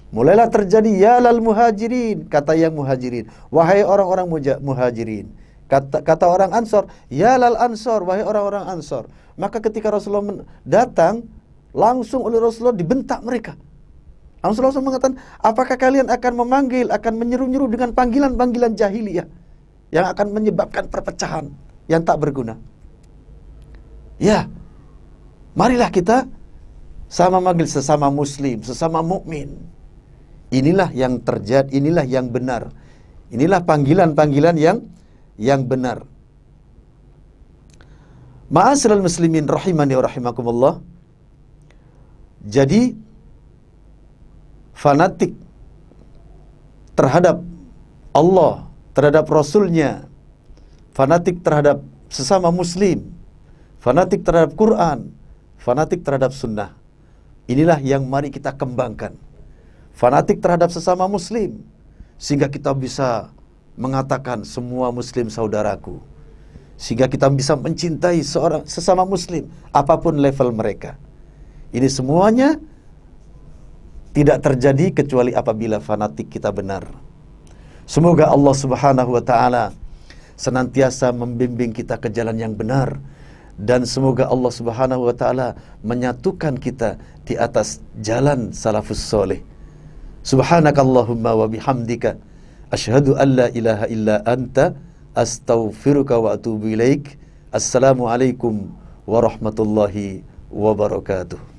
Mulailah terjadi, "Ya lal muhajirin," kata yang muhajirin, "Wahai orang-orang muhajirin." Kata orang ansor, "Ya lal ansor," wahai orang-orang ansor. Maka ketika Rasulullah datang, langsung oleh Rasulullah dibentak mereka. Rasulullah mengatakan, "Apakah kalian akan memanggil, akan menyeru-nyeru dengan panggilan-panggilan jahiliyah yang akan menyebabkan perpecahan yang tak berguna? Ya, marilah kita sama manggil sesama muslim, sesama mukmin." Inilah yang terjadi, inilah yang benar. Inilah panggilan-panggilan yang benar. Ma'asyiral muslimin rahimani wa rahimakumullah. Jadi fanatik terhadap Allah, terhadap Rasulnya, fanatik terhadap sesama muslim, fanatik terhadap Quran, fanatik terhadap sunnah. Inilah yang mari kita kembangkan. Fanatik terhadap sesama muslim, sehingga kita bisa mengatakan semua muslim saudaraku, sehingga kita bisa mencintai seorang sesama muslim apapun level mereka. Ini semuanya tidak terjadi kecuali apabila fanatik kita benar. Semoga Allah Subhanahu wa ta'ala senantiasa membimbing kita ke jalan yang benar, dan semoga Allah Subhanahu wa ta'ala menyatukan kita di atas jalan salafus soleh. Subhanakallahumma wa bihamdika, asyhadu an la ilaha illa anta, astaghfiruka wa atubu ilaik. Assalamualaikum warahmatullahi wabarakatuh.